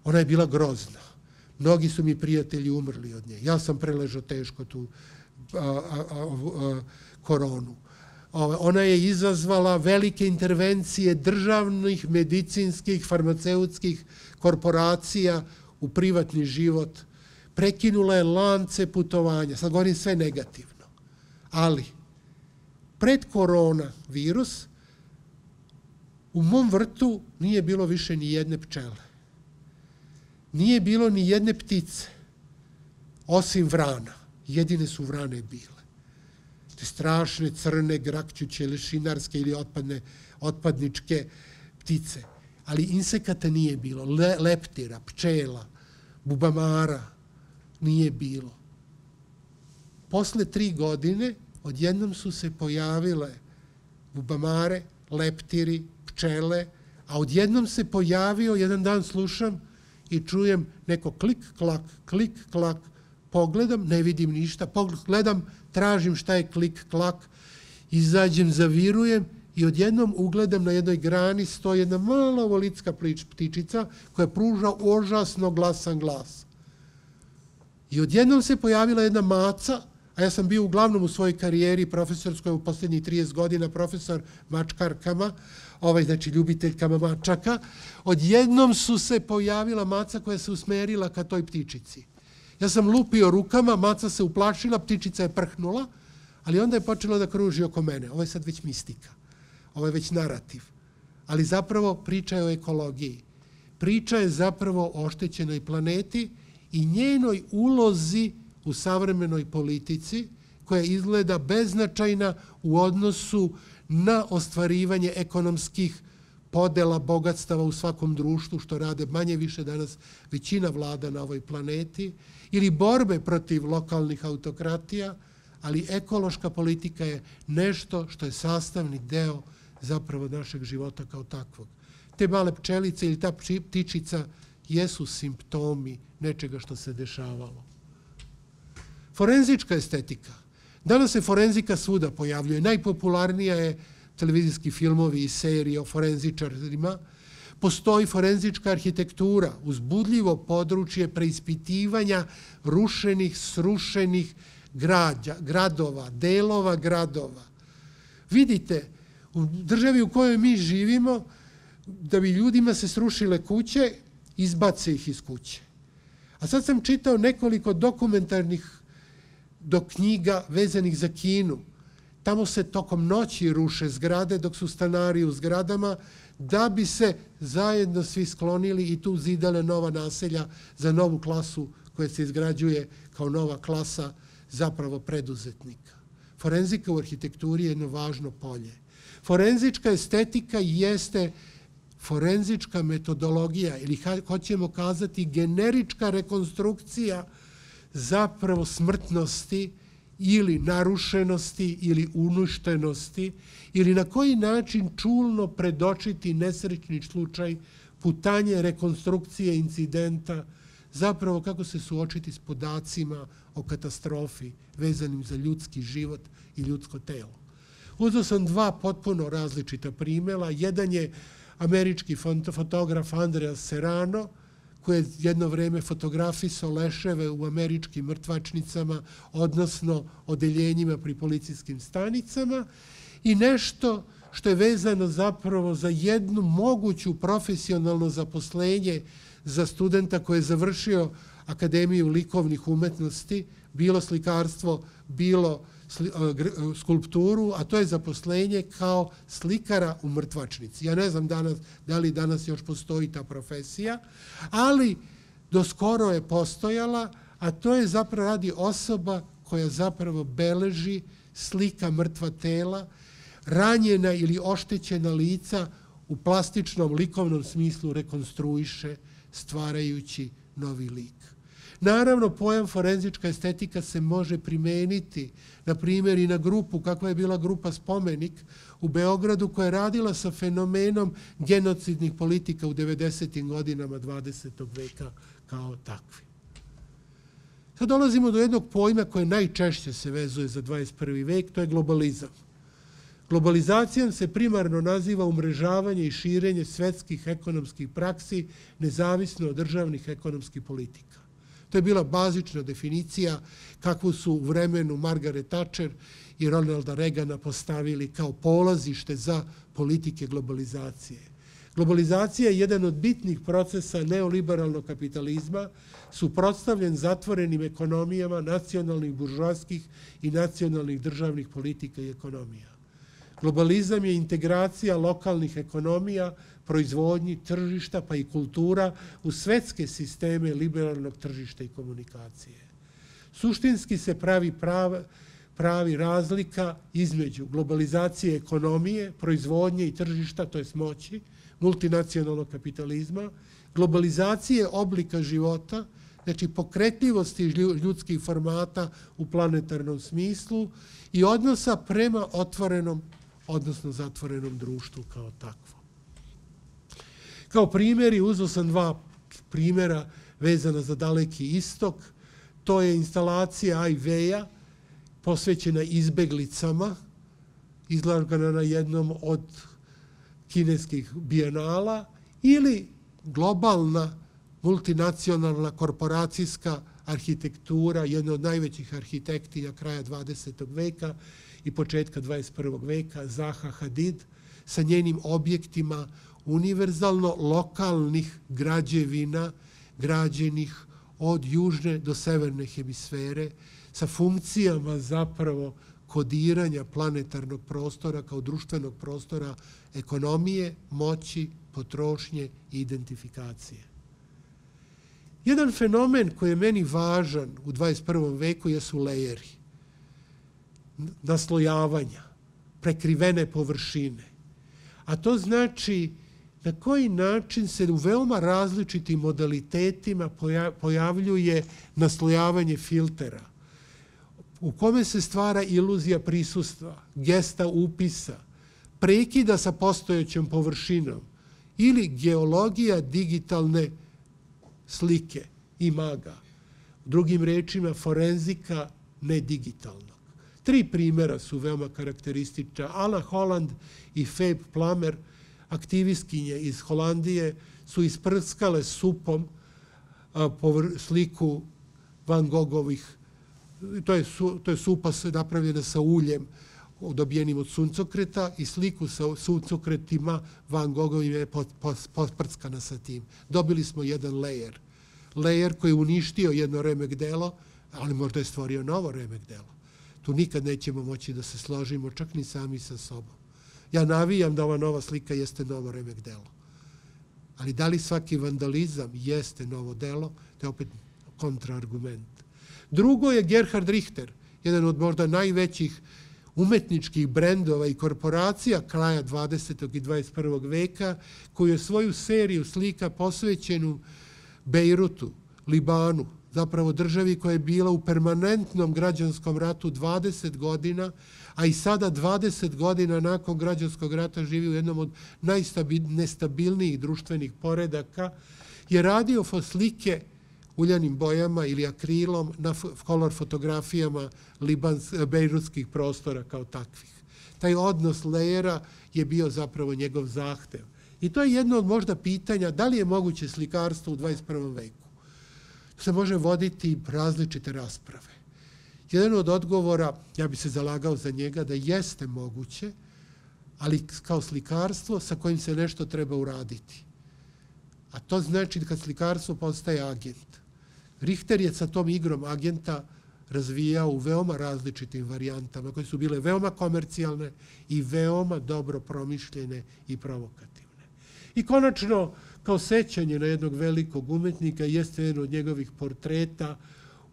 Ona je bila grozna. Mnogi su mi prijatelji umrli od nje. Ja sam preležao teško tu koronu. Ona je izazvala velike intervencije državnih, medicinskih, farmaceutskih korporacija u privatni život. Prekinula je lance putovanja. Sad govorim sve negativno. Ali, pred koronavirus, u mom vrtu nije bilo više ni jedne pčele. Nije bilo ni jedne ptice, osim vrana. Jedine su vrane bile. strašne crne grakćuće, lešinarske ili otpadničke ptice. Ali insekata nije bilo, leptira, pčela, bubamara nije bilo. Posle tri godine odjednom su se pojavile bubamare, leptiri, pčele, a odjednom se pojavio, jedan dan slušam i čujem neko klik, klak, klik, klak, pogledam, ne vidim ništa, pogledam, tražim šta je klik, klak, izađem, zavirujem i odjednom ugledam na jednoj grani stoji jedna mala ovolicka ptičica koja pruža užasno glasan glas. I odjednom se pojavila jedna maca, a ja sam bio uglavnom u svojoj karijeri profesorskoj u poslednjih trideset godina profesor mačkarkama, znači ljubiteljkama mačaka, odjednom su se pojavila maca koja se usmerila ka toj ptičici. Ja sam lupio rukama, maca se uplašila, ptičica je prhnula, ali onda je počela da kruži oko mene. Ovo je sad već mistika, ovo je već narativ. Ali zapravo priča je o ekologiji. Priča je zapravo o oštećenoj planeti i njenoj ulozi u savremenoj politici koja izgleda beznačajna u odnosu na ostvarivanje ekonomskih podela bogatstava u svakom društvu, što rade manje više danas većina vlada na ovoj planeti, ili borbe protiv lokalnih autokratija, ali ekološka politika je nešto što je sastavni deo zapravo našeg života kao takvog. Te male pčelice ili ta ptičica jesu simptomi nečega što se dešavalo. Forenzička estetika. Danas se forenzika svuda pojavljuje. Najpopularnija je televizijski filmovi i serije o forenzičarima. Postoji forenzička arhitektura, uzbudljivo područje preispitivanja rušenih, srušenih gradova, delova gradova. Vidite, u državi u kojoj mi živimo, da bi ljudima se srušile kuće, izbace ih iz kuće. A sad sam čitao nekoliko dokumentarnih do knjiga vezanih za Kinu. Tamo se tokom noći ruše zgrade dok su stanari u zgradama da bi se zajedno svi sklonili i tu zidale nova naselja za novu klasu koja se izgrađuje kao nova klasa zapravo preduzetnika. Forenzika u arhitekturi je jedno važno polje. Forenzička estetika jeste forenzička metodologija ili hoćemo kazati generička rekonstrukcija zapravo smrtnosti ili narušenosti ili uništenosti ili na koji način čulno predočiti nesrećni slučaj, putanje rekonstrukcije incidenta, zapravo kako se suočiti s podacima o katastrofi vezanim za ljudski život i ljudsko telo. Uzeo sam dva potpuno različita primjera. Jedan je američki fotograf Andreas Serrano, koji je jedno vreme fotografisao leševe u američkim mrtvačnicama, odnosno odeljenjima pri policijskim stanicama, i nešto što je vezano zapravo za jednu moguću profesionalno zaposlenje za studenta koji je završio Akademiju likovnih umetnosti, bilo slikarstvo, bilo skulpturu, a to je zaposlenje kao slikara u mrtvačnici. Ja ne znam da li danas još postoji ta profesija, ali doskoro je postojala, a to je zapravo radi osoba koja zapravo beleži, slika mrtva tela, ranjena ili oštećena lica u plastičnom likovnom smislu rekonstruiše stvarajući novi lik. Naravno, pojam forenzička estetika se može primeniti, na primjer, i na grupu, kakva je bila grupa Spomenik u Beogradu, koja je radila sa fenomenom genocidnih politika u devedesetim godinama dvadesetog veka kao takvi. Sad dolazimo do jednog pojma koje najčešće se vezuje za dvadeset prvi vek, to je globalizam. Globalizacijom se primarno naziva umrežavanje i širenje svetskih ekonomskih praksi nezavisno od državnih ekonomskih politika. To je bila bazična definicija kakvu su u vremenu Margaret Thatcher i Ronalda Reagana postavili kao polazište za politike globalizacije. Globalizacija je jedan od bitnih procesa neoliberalnog kapitalizma, suprotstavljen zatvorenim ekonomijama nacionalnih buržoaskih i nacionalnih državnih politika i ekonomija. Globalizam je integracija lokalnih ekonomija, proizvodnji, tržišta pa i kultura u svetske sisteme liberalnog tržišta i komunikacije. Suštinski se pravi pravi razlika između globalizacije ekonomije, proizvodnje i tržišta, to je moći, multinacionalnog kapitalizma, globalizacije oblika života, znači pokretljivosti ljudskih formata u planetarnom smislu i odnosa prema otvorenom, odnosno zatvorenom društvu kao takvo. Kao primjeri, uzeo sam dva primjera vezana za Daleki istok. To je instalacija I V-a posvećena izbeglicama, izložena na jednom od kineskih bijenala, ili globalna multinacionalna korporacijska arhitektura, jedna od najvećih arhitektinja kraja dvadesetog veka i početka dvadeset prvog veka, Zaha Hadid, sa njenim objektima univerzalno lokalnih građevina građenih od južne do severne hemisfere, sa funkcijama zapravo kodiranja planetarnog prostora kao društvenog prostora ekonomije, moći, potrošnje i identifikacije. Jedan fenomen koji je meni važan u dvadeset prvom veku jesu lejeri, naslojavanja, prekrivene površine. A to znači na koji način se u veoma različitim modalitetima pojavljuje naslojavanje filtera, u kome se stvara iluzija prisustva, gesta upisa, prekida sa postojećom površinom ili geologija digitalne slike, imaga. Drugim rečima, forenzika nedigitalnog. Tri primjera su veoma karakteristična. Ana Holland i Feb Plamer, aktivistkinje iz Holandije, su isprskale supom sliku Van Gogovih. To je supa napravljena sa uljem dobijenim od suncokreta i sliku sa suncokretima Van Gogovim je posprckana sa tim. Dobili smo jedan lejer. Lejer koji je uništio jedno remek delo, ali možda je stvorio novo remek delo. Tu nikad nećemo moći da se složimo, čak ni sami sa sobom. Ja navijam da ova nova slika jeste novo remek delo. Ali da li svaki vandalizam jeste novo delo, to je opet kontraargument. Drugo je Gerhard Richter, jedan od možda najvećih umetničkih brendova i korporacija kraja dvadesetog i dvadeset prvog veka, koji je svoju seriju slika posvećenu Bejrutu, Libanu, zapravo državi koja je bila u permanentnom građanskom ratu dvadeset godina, a i sada dvadeset godina nakon građanskog rata živi u jednom od najnestabilnijih društvenih poredaka, je radio slike uljanim bojama ili akrilom na kolor fotografijama bejrutskih prostora kao takvih. Taj odnos lejera je bio zapravo njegov zahtev. I to je jedno od možda pitanja da li je moguće slikarstvo u dvadeset prvom veku. Se može voditi različite rasprave. Jedan od odgovora, ja bi se zalagao za njega, da jeste moguće, ali kao slikarstvo sa kojim se nešto treba uraditi. A to znači kad slikarstvo postaje agent. Richter je sa tom igrom agenta razvijao u veoma različitim varijantama, koje su bile veoma komercijalne i veoma dobro promišljene i provokativne. I konačno, kao sećanje na jednog velikog umetnika, jeste jedan od njegovih portreta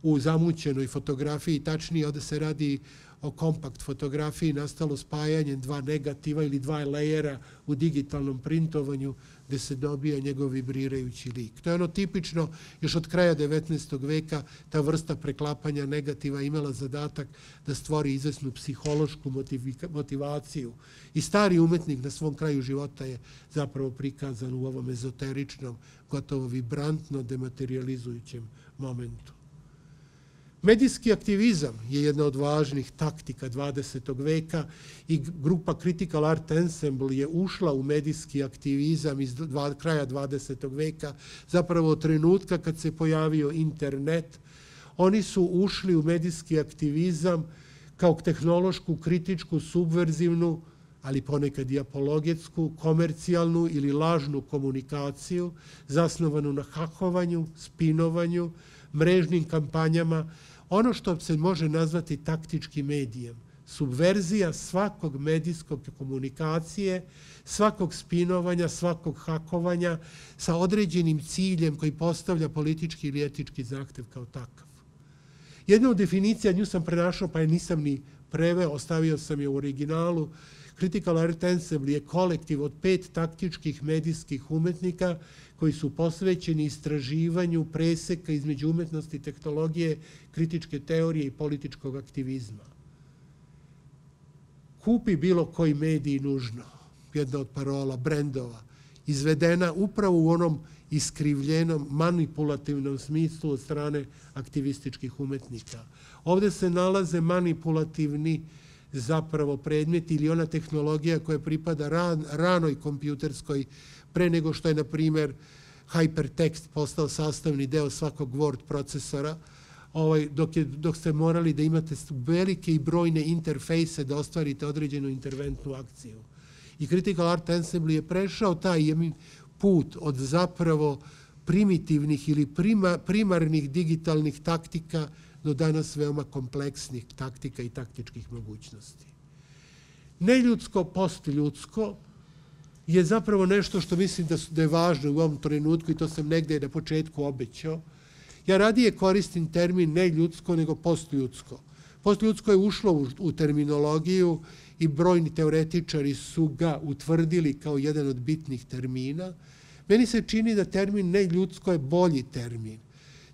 u zamućenoj fotografiji, tačnije ovde se radi o kompakt fotografiji, nastalo spajanjem dva negativa ili dva lejera u digitalnom printovanju gde se dobija njegov vibrirajući lik. To je ono tipično, još od kraja devetnaestog veka ta vrsta preklapanja negativa imala zadatak da stvori izvesnu psihološku motivaciju. I stari umetnik na svom kraju života je zapravo prikazan u ovom ezoteričnom, gotovo vibrantno dematerializujućem momentu. Medijski aktivizam je jedna od važnih taktika dvadesetog veka i grupa Critical Art Ensemble je ušla u medijski aktivizam iz kraja dvadesetog veka, zapravo od trenutka kad se pojavio internet. Oni su ušli u medijski aktivizam kao tehnološku, kritičku, subverzivnu, ali ponekad i apologetsku, komercijalnu ili lažnu komunikaciju zasnovanu na hakovanju, spinovanju, mrežnim kampanjama, ono što se može nazvati taktičkim medijem, subverzija svakog medijskog komunikacije, svakog spinovanja, svakog hakovanja sa određenim ciljem koji postavlja politički ili etički zahtev kao takav. Jedna od definicija, nju sam prenašao pa je nisam ni preveo, ostavio sam je u originalu. Critical Art Ensemble je kolektiv od pet taktičkih medijskih umetnika koji su posvećeni istraživanju preseka između umetnosti, tehnologije, kritičke teorije i političkog aktivizma. Kupi bilo koji mediji nužno, jedna od parola brendova, izvedena upravo u onom iskrivljenom, manipulativnom smislu od strane aktivističkih umetnika. Ovde se nalaze manipulativni zapravo predmet ili ona tehnologija koja pripada ranoj kompjuterskoj, pre nego što je, na primer, hypertekst postao sastavni deo svakog Word procesora, dok ste morali da imate velike i brojne interfejse da ostvarite određenu interventnu akciju. I Critical Art Ensemble je prešao taj put od zapravo primitivnih ili primarnih digitalnih taktika do danas veoma kompleksnih taktika i taktičkih mogućnosti. Neljudsko, postljudsko je zapravo nešto što mislim da je važno u ovom trenutku i to sam negde na početku obećao. Ja radije koristim termin neljudsko nego postljudsko. Postljudsko je ušlo u terminologiju i brojni teoretičari su ga utvrdili kao jedan od bitnih termina. Meni se čini da termin neljudsko je bolji termin.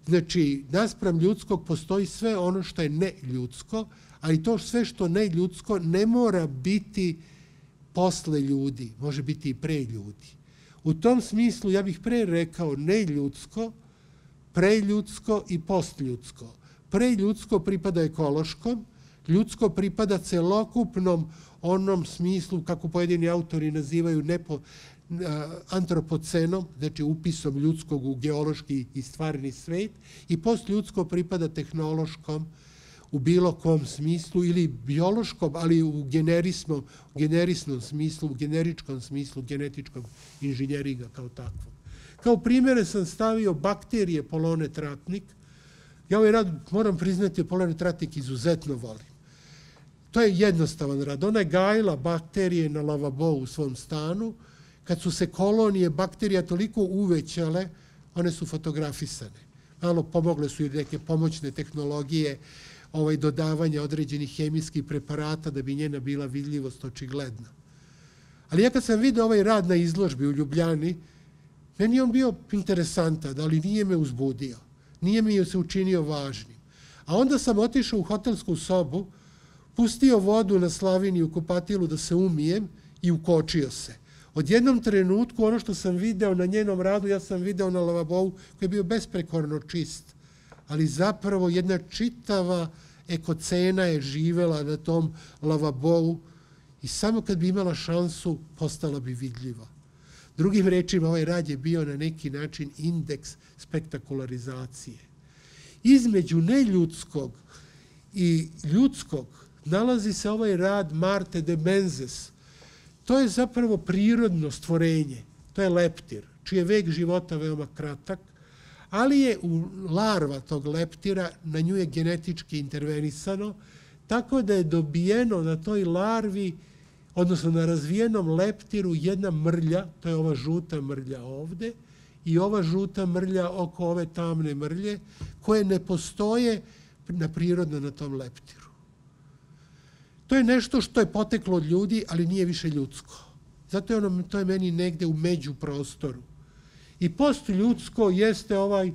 Znači, naspram ljudskog postoji sve ono što je neljudsko, ali to sve što neljudsko ne mora biti posle ljudi, može biti i pre ljudi. U tom smislu ja bih pre rekao neljudsko, preljudsko i postljudsko. Preljudsko pripada ekološkom, ljudsko pripada celokupnom onom smislu, kako pojedini autori nazivaju nepo... antropocenom, znači upisom ljudskog u geološki i stvarni svet, i postljudsko pripada tehnološkom u bilo kom smislu ili biološkom, ali u generisnom smislu, u generičkom smislu, genetičkom inženjeringa kao takvom. Kao primere sam stavio bakterije Polone Tratnik. Ja ovaj rad, moram priznati, Polone Tratnik izuzetno volim. To je jednostavan rad. Ona je gajila bakterije na lavabou u svom stanu. Kad su se kolonije bakterija toliko uvećale, one su fotografisane. Malo pomogle su i neke pomoćne tehnologije dodavanja određenih hemijskih preparata da bi njena bila vidljivost očigledna. Ali ja kad sam vidio ovaj rad na izložbi u Ljubljani, meni je on bio interesantan, ali nije me uzbudio. Nije mi se učinio važnim. A onda sam otišao u hotelsku sobu, pustio vodu na slavini u kupatilu da se umijem i ukočio se. Od jednom trenutku, ono što sam video na njenom radu, ja sam video na lavabou koji je bio besprekorno čist, ali zapravo jedna čitava ekocena je živela na tom lavabou i samo kad bi imala šansu, postala bi vidljiva. Drugim rečima, ovaj rad je bio na neki način indeks spektakularizacije. Između neljudskog i ljudskog nalazi se ovaj rad Marte de Menzes. To je zapravo prirodno stvorenje, to je leptir, čiji je vek života veoma kratak, ali je u larva tog leptira, na nju je genetički intervenisano, tako da je dobijeno na toj larvi, odnosno na razvijenom leptiru, jedna mrlja, to je ova žuta mrlja ovde, i ova žuta mrlja oko ove tamne mrlje, koje ne postoje prirodno na tom leptiru. To je nešto što je poteklo od ljudi, ali nije više ljudsko. Zato je ono, to je meni negde u međuprostoru. I postljudsko jeste ovaj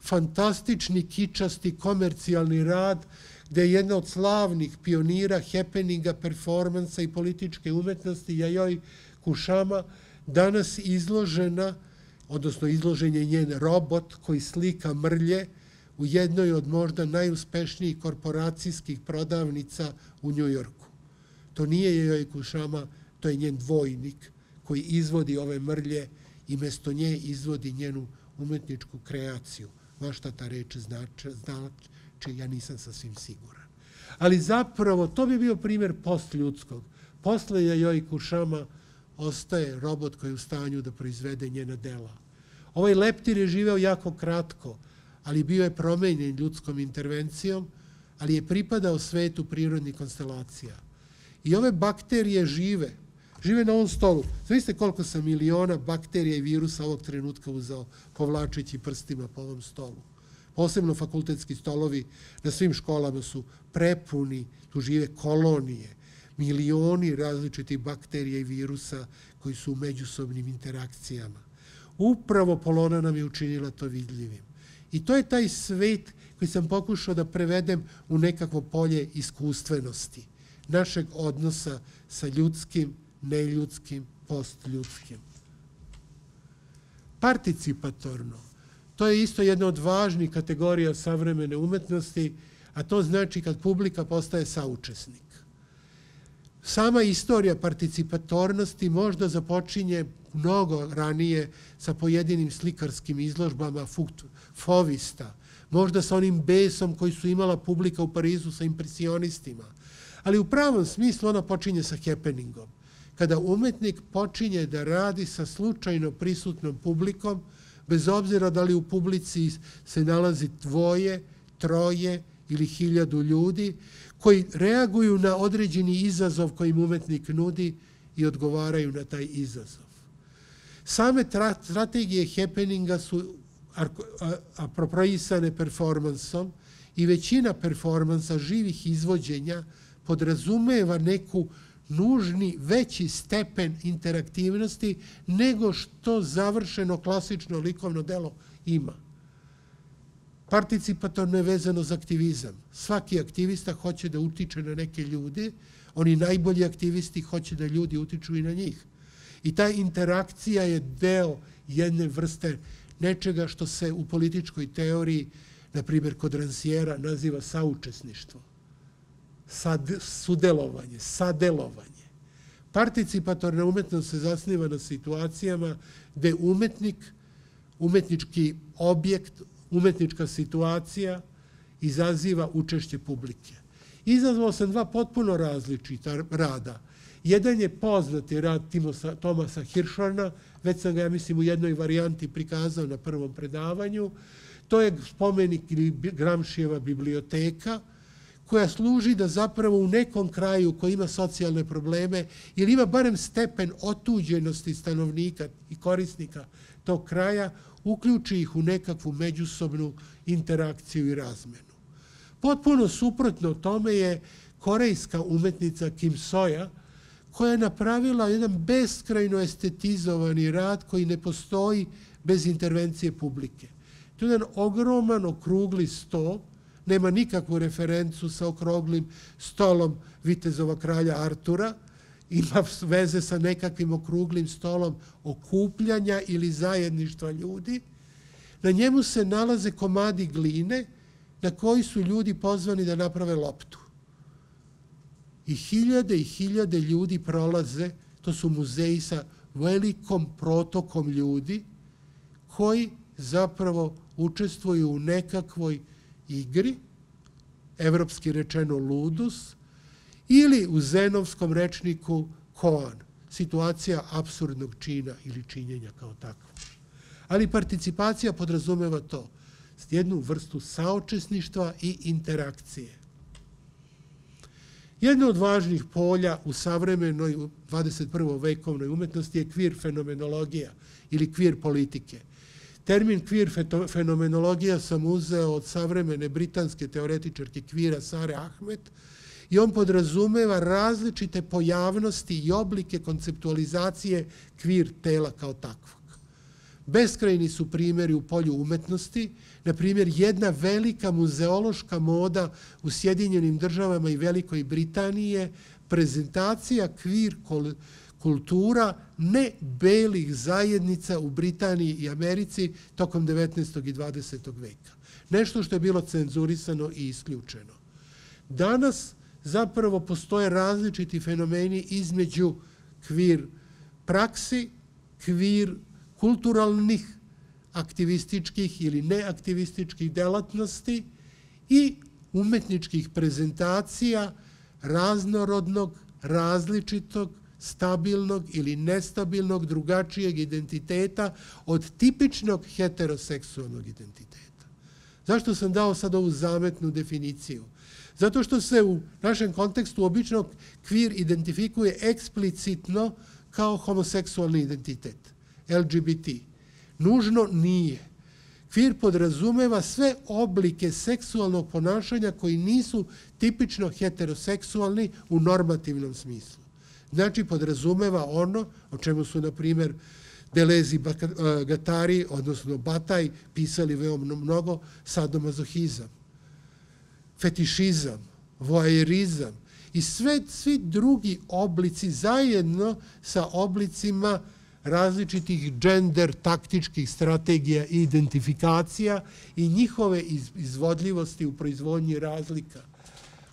fantastični, kičasti, komercijalni rad, gde je jedna od slavnih pionira happeninga, performansa i političke umetnosti, Yayoi Kusama, danas izložena, odnosno izložen je njen robot koji slika mrlje, u jednoj od možda najuspešnijih korporacijskih prodavnica u Njujorku. To nije Yayoi Kusama, to je njen dvojnik koji izvodi ove mrlje i mesto nje izvodi njenu umetničku kreaciju. Ma šta ta reč znači, ja nisam sasvim siguran. Ali zapravo to bi bio primer postljudskog. Posle Yayoi Kusama ostaje robot koji je u stanju da proizvede njena dela. Ovaj leptir je živeo jako kratko, ali bio je promenjen ljudskom intervencijom, ali je pripadao svetu prirodnih konstelacija. I ove bakterije žive, žive na ovom stolu. Znate koliko sam miliona bakterija i virusa ovog trenutka uzeo povlačeći prstima po ovom stolu. posebno fakultetski stolovi na svim školama su prepuni, tu žive kolonije, milioni različitih bakterija i virusa koji su u međusobnim interakcijama. Upravo Polona nam je učinila to vidljivim. I to je taj svet koji sam pokušao da prevedem u nekakvo polje iskustvenosti, našeg odnosa sa ljudskim, neljudskim, postljudskim. Participatorno. To je isto jedna od važnih kategorija savremene umetnosti, a to znači kad publika postaje saučesnik. Sama istorija participatornosti možda započinje mnogo ranije sa pojedinim slikarskim izložbama fovista, možda sa onim besom koji su imala publika u Parizu sa impresionistima. Ali u pravom smislu ona počinje sa happeningom, kada umetnik počinje da radi sa slučajno prisutnom publikom, bez obzira da li u publici se nalazi dvoje, troje ili hiljadu ljudi, koji reaguju na određeni izazov kojim umetnik nudi i odgovaraju na taj izazov. Same strategije happeninga su apropriisane performansom i većina performansa živih izvođenja podrazumeva neku nužni veći stepen interaktivnosti nego što završeno klasično likovno delo ima. Participatorno je vezano za aktivizam. Svaki aktivista hoće da utiče na neke ljude, oni najbolji aktivisti hoće da ljudi utiču i na njih. I ta interakcija je deo jedne vrste nečega što se u političkoj teoriji, na primjer kod Ranciera, naziva saučesništvo. Sudelovanje, sadelovanje. Participatorna umetnost se zasniva na situacijama gde umetnik, umetnički objekt, umetnička situacija izaziva učešće publike. Izazvao sam dva potpuno različita rada. Jedan je poznati rad Thomasa Hirshhorna, već sam ga, ja mislim, u jednoj varijanti prikazao na prvom predavanju. To je spomenik ili Gramšijeva biblioteka, koja služi da zapravo u nekom kraju koji ima socijalne probleme ili ima barem stepen otuđenosti stanovnika i korisnika tog kraja, uključi ih u nekakvu međusobnu interakciju i razmenu. Potpuno suprotno tome je korejska umetnica Kim Soja, koja je napravila jedan beskrajno estetizovani rad koji ne postoji bez intervencije publike. To je jedan ogroman okrugli sto, nema nikakvu referencu sa okruglim stolom vitezova kralja Artura, ima veze sa nekakvim okruglim stolom okupljanja ili zajedništva ljudi. Na njemu se nalaze komadi gline na koji su ljudi pozvani da naprave loptu. I hiljade i hiljade ljudi prolaze, to su muzeji sa velikom protokom ljudi, koji zapravo učestvuju u nekakvoj igri, evropski rečeno ludus, ili u zenovskom rečniku koan, situacija apsurdnog čina ili činjenja kao takva. Ali participacija podrazumeva to, jednu vrstu saučesništva i interakcije. Jedno od važnih polja u savremenoj dvadeset prvovekovnoj umetnosti je queer fenomenologija ili queer politike. Termin queer fenomenologija sam uzeo od savremene britanske teoretičarke kvira Sare Ahmed i on podrazumeva različite pojavnosti i oblike konceptualizacije queer tela kao takvog. Beskrajni su primjeri u polju umetnosti, na primjer jedna velika muzeološka moda u Sjedinjenim državama i Velikoj Britaniji je prezentacija queer kultura ne belih zajednica u Britaniji i Americi tokom devetnaestog i dvadesetog veka. Nešto što je bilo cenzurisano i isključeno. Danas zapravo postoje različiti fenomeni između queer praksi, queer kulturalnih, aktivističkih ili neaktivističkih delatnosti i umetničkih prezentacija raznorodnog, različitog, stabilnog ili nestabilnog drugačijeg identiteta od tipičnog heteroseksualnog identiteta. Zašto sam dao sad ovu zametnu definiciju? Zato što se u našem kontekstu obično queer identifikuje eksplicitno kao homoseksualni identitet, el ge be te. Nužno nije. okvir podrazumeva sve oblike seksualnog ponašanja koji nisu tipično heteroseksualni u normativnom smislu. Znači, podrazumeva ono o čemu su, na primjer, Deleuze i Guattari, odnosno Bataille, pisali veoma mnogo, sadomazohizam, fetišizam, voajerizam i svi drugi oblici zajedno sa oblicima različitih gender taktičkih strategija i identifikacija i njihove izvodljivosti u proizvodnji razlika.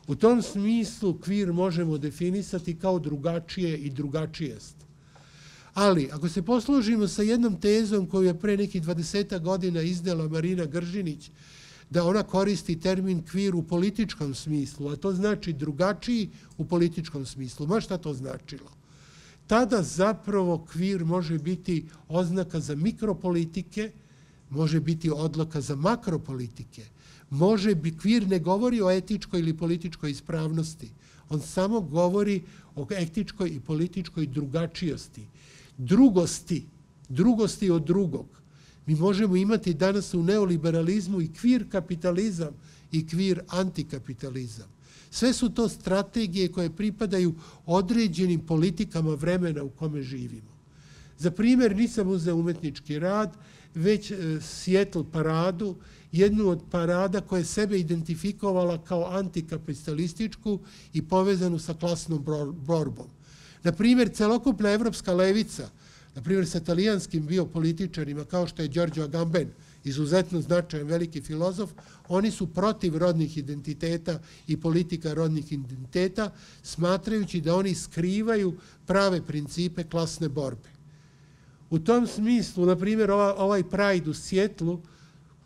U tom smislu kvir možemo definisati kao drugačije i drugačijest. Ali, ako se poslužimo sa jednom tezom koju je pre nekih dvadeset godina izdala Marina Gržinić, da ona koristi termin kvir u političkom smislu, a to znači drugačiji u političkom smislu. Ma šta to značilo? Tada zapravo kvir može biti oznaka za mikropolitike, može biti odlaka za makropolitike. Može bi, kvir ne govori o etičkoj ili političkoj ispravnosti. On samo govori o etičkoj i političkoj drugačijosti. Drugosti, drugosti od drugog. Mi možemo imati danas u neoliberalizmu i kvir kapitalizam i kvir antikapitalizam. Sve su to strategije koje pripadaju određenim politikama vremena u kome živimo. Za primjer, nisam uzeo umetnički rad, već Seattle paradu, jednu od parada koja je sebe identifikovala kao antikapitalističku i povezanu sa klasnom borbom. Na primjer, celokupna evropska levica, na primjer sa talijanskim biopolitičarima kao što je Giorgio Agamben, izuzetno značajan veliki filozof, oni su protiv rodnih identiteta i politika rodnih identiteta, smatrajući da oni skrivaju prave principe klasne borbe. U tom smislu, na primjer, ovaj Pride u Sjetlu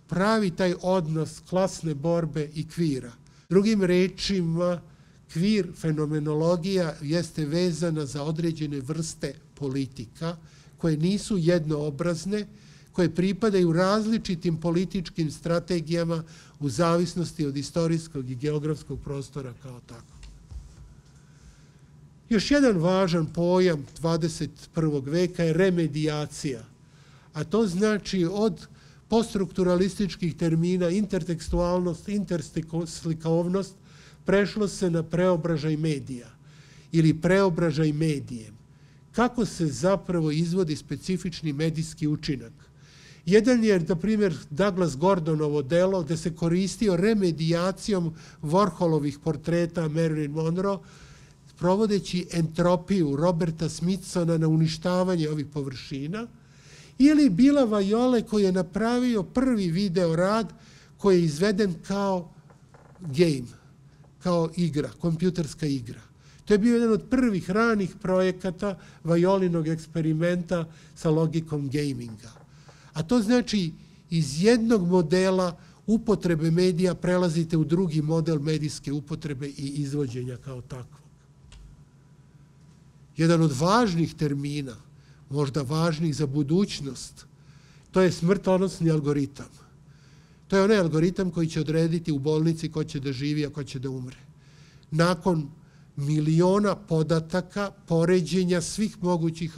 pravi taj odnos klasne borbe i kvira. Drugim rečima, kvir fenomenologija jeste vezana za određene vrste politika koje nisu jednoobrazne, koje pripadaju različitim političkim strategijama u zavisnosti od istorijskog i geografskog prostora kao tako. Još jedan važan pojam dvadeset prvog veka je remedijacija, a to znači od poststrukturalističkih termina intertekstualnost, interslikovnost, prešlo se na preobražaj medija ili preobražaj medijem. Kako se zapravo izvodi specifični medijski učinak? Jedan je, na primjer, Douglas Gordonovo delo gde se koristio remedijacijom Warholovih portreta Marilyn Monroe, provodeći entropiju Roberta Smithsona na uništavanje ovih površina, ili Bila Vajole koji je napravio prvi video rad koji je izveden kao game, kao igra, kompjuterska igra. To je bio jedan od prvih ranih projekata Vajolinog eksperimenta sa logikom gaminga. A to znači iz jednog modela upotrebe medija prelazite u drugi model medijske upotrebe i izvođenja kao takvog. Jedan od važnih termina, možda važnih za budućnost, to je smrtonosni algoritam. To je onaj algoritam koji će odrediti u bolnici ko će da živi, a ko će da umre. Nakon miliona podataka, poređenja svih mogućih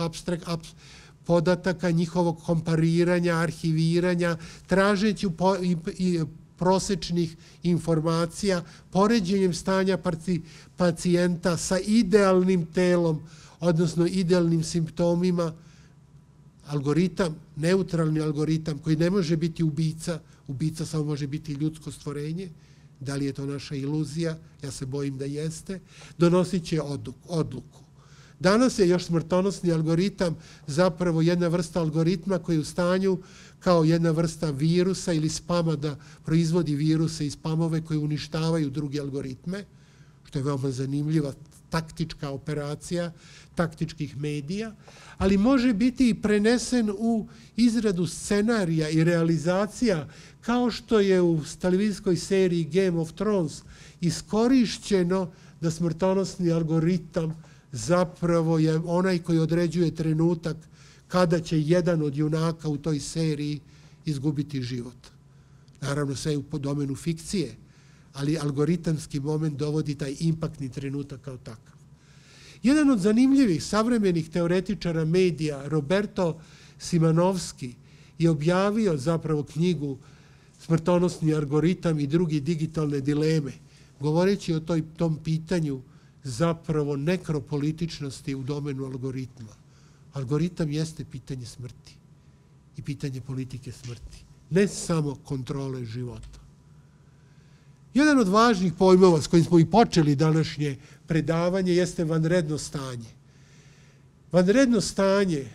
podataka, njihovog kompariranja, arhiviranja, tražeći prosečnih informacija, poređenjem stanja pacijenta sa idealnim telom, odnosno idealnim simptomima, algoritam, neutralni algoritam koji ne može biti ubica, ubica samo može biti ljudsko stvorenje, da li je to naša iluzija, ja se bojim da jeste, donosit će odluku. Danas je još smrtonosni algoritam zapravo jedna vrsta algoritma koji je u stanju kao jedna vrsta virusa ili spama da proizvodi viruse i spamove koji uništavaju druge algoritme, što je veoma zanimljiva taktička operacija taktičkih medija, ali može biti i prenesen u izradu scenarija i realizacija kao što je u televizijskoj seriji Game of Thrones iskorišćeno da smrtonosni algoritam zapravo je onaj koji određuje trenutak kada će jedan od junaka u toj seriji izgubiti život. Naravno, sve je u domenu fikcije, ali algoritamski moment dovodi taj impaktni trenutak kao takav. Jedan od zanimljivih savremenih teoretičara medija, Roberto Simanovski, je objavio zapravo knjigu Smrtonosni algoritam i drugi digitalne dileme, govoreći o tom pitanju zapravo nekropolitičnosti u domenu algoritma. Algoritam jeste pitanje smrti i pitanje politike smrti, ne samo kontrole života. Jedan od važnih pojmova s kojim smo i počeli današnje predavanje jeste vanredno stanje. Vanredno stanje,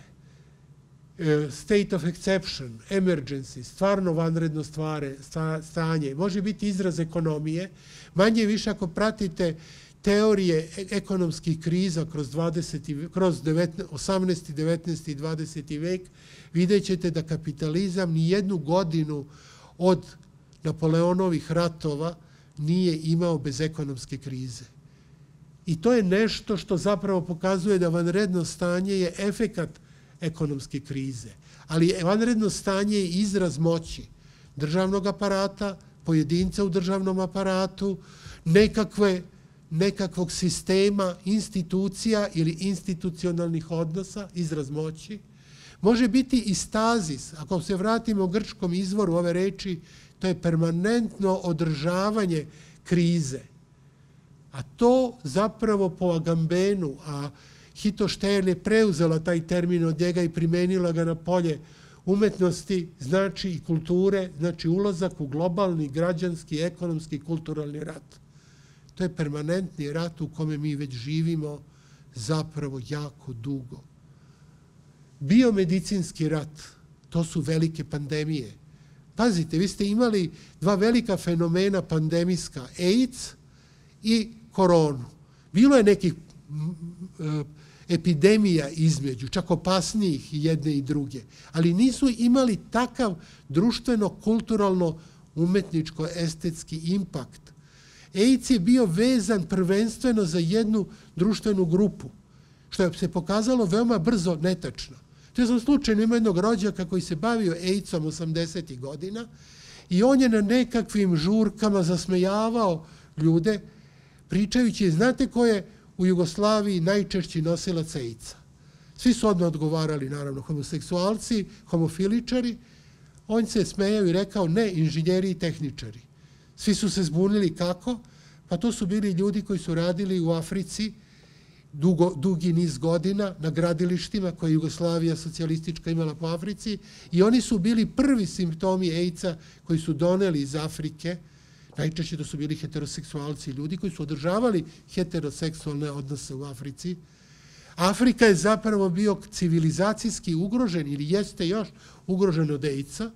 state of exception, emergency, stvarno vanredno stanje, može biti izraz ekonomije, manje i više ako pratite teorije ekonomskih kriza kroz osamnaesti, devetnaesti i dvadeseti vek, vidjet ćete da kapitalizam ni jednu godinu od Napoleonovih ratova nije imao bez ekonomske krize. I to je nešto što zapravo pokazuje da vanredno stanje je efekat ekonomske krize. Ali vanredno stanje je izraz moći državnog aparata, pojedinca u državnom aparatu, nekakve nekakvog sistema, institucija ili institucionalnih odnosa, izraz moći, može biti i stazis. Ako se vratimo u grčkom izvoru ove reči, to je permanentno održavanje krize. A to zapravo po Agambenu, a Hito Steyerl je preuzela taj termin od njega i primenila ga na polje umetnosti, znači i kulture, znači ulazak u globalni, građanski, ekonomski, kulturalni rat. To je permanentni rat u kome mi već živimo zapravo jako dugo. Biomedicinski rat, to su velike pandemije. Pazite, vi ste imali dva velika fenomena pandemijska, AIDS i koronu. Bilo je nekih epidemija između, čak opasnijih i jedne i druge, ali nisu imali takav društveno-kulturalno-umetničko-estetski impakt. AIDS je bio vezan prvenstveno za jednu društvenu grupu, što je se pokazalo veoma brzo netačno. To je sam slučajno ima jednog rođaka koji se bavio AIDS-om osamdesetih godina i on je na nekakvim žurkama zasmejavao ljude, pričajući, znate ko je u Jugoslaviji najčešći nosilac AIDS-a? Svi su odmah odgovarali, naravno, homoseksualci, homofiličari. On se smejao i rekao, ne, inženjeri i tehničari. Svi su se zbunili kako? Pa to su bili ljudi koji su radili u Africi dugi niz godina na gradilištima koje je Jugoslavija socijalistička imala po Africi i oni su bili prvi simptomi AIDS-a koji su doneli iz Afrike. Najčešće to su bili heteroseksualci, ljudi koji su održavali heteroseksualne odnose u Africi. Afrika je zapravo bio civilizacijski ugrožen ili jeste još ugrožen od AIDS-a,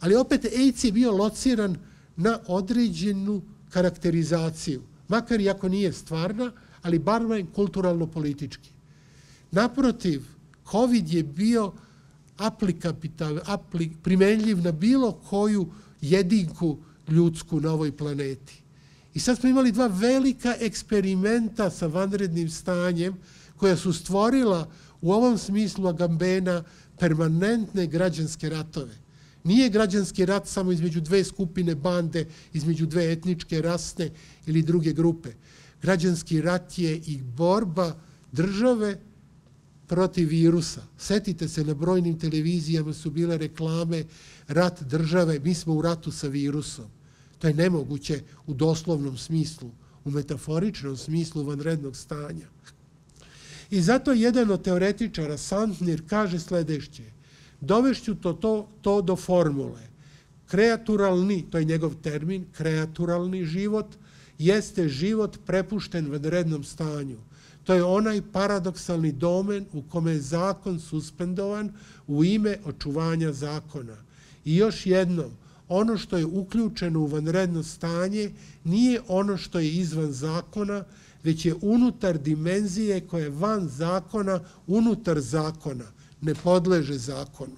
ali opet AIDS je bio lociran na određenu karakterizaciju, makar i ako nije stvarna, ali bar kulturalno-politički. Naprotiv, COVID je bio primenljiv na bilo koju jedinku ljudsku na ovoj planeti. I sad smo imali dva velika eksperimenta sa vanrednim stanjem koja su stvorila u ovom smislu Agambena permanentne građanske ratove. Nije građanski rat samo između dve skupine bande, između dve etničke, rasne ili druge grupe. Građanski rat je i borba države protiv virusa. Setite se, na brojnim televizijama su bile reklame rat države, mi smo u ratu sa virusom. To je nemoguće u doslovnom smislu, u metaforičnom smislu vanrednog stanja. I zato jedan od teoretičara, Santner, kaže sledeće. Dovešću to do formule. Kreaturalni, to je njegov termin, kreaturalni život, jeste život prepušten vanrednom stanju. To je onaj paradoksalni domen u kome je zakon suspendovan u ime očuvanja zakona. I još jednom, ono što je uključeno u vanredno stanje nije ono što je izvan zakona, već je unutar dimenzije koja je van zakona, unutar zakona. Ne podleže zakonu.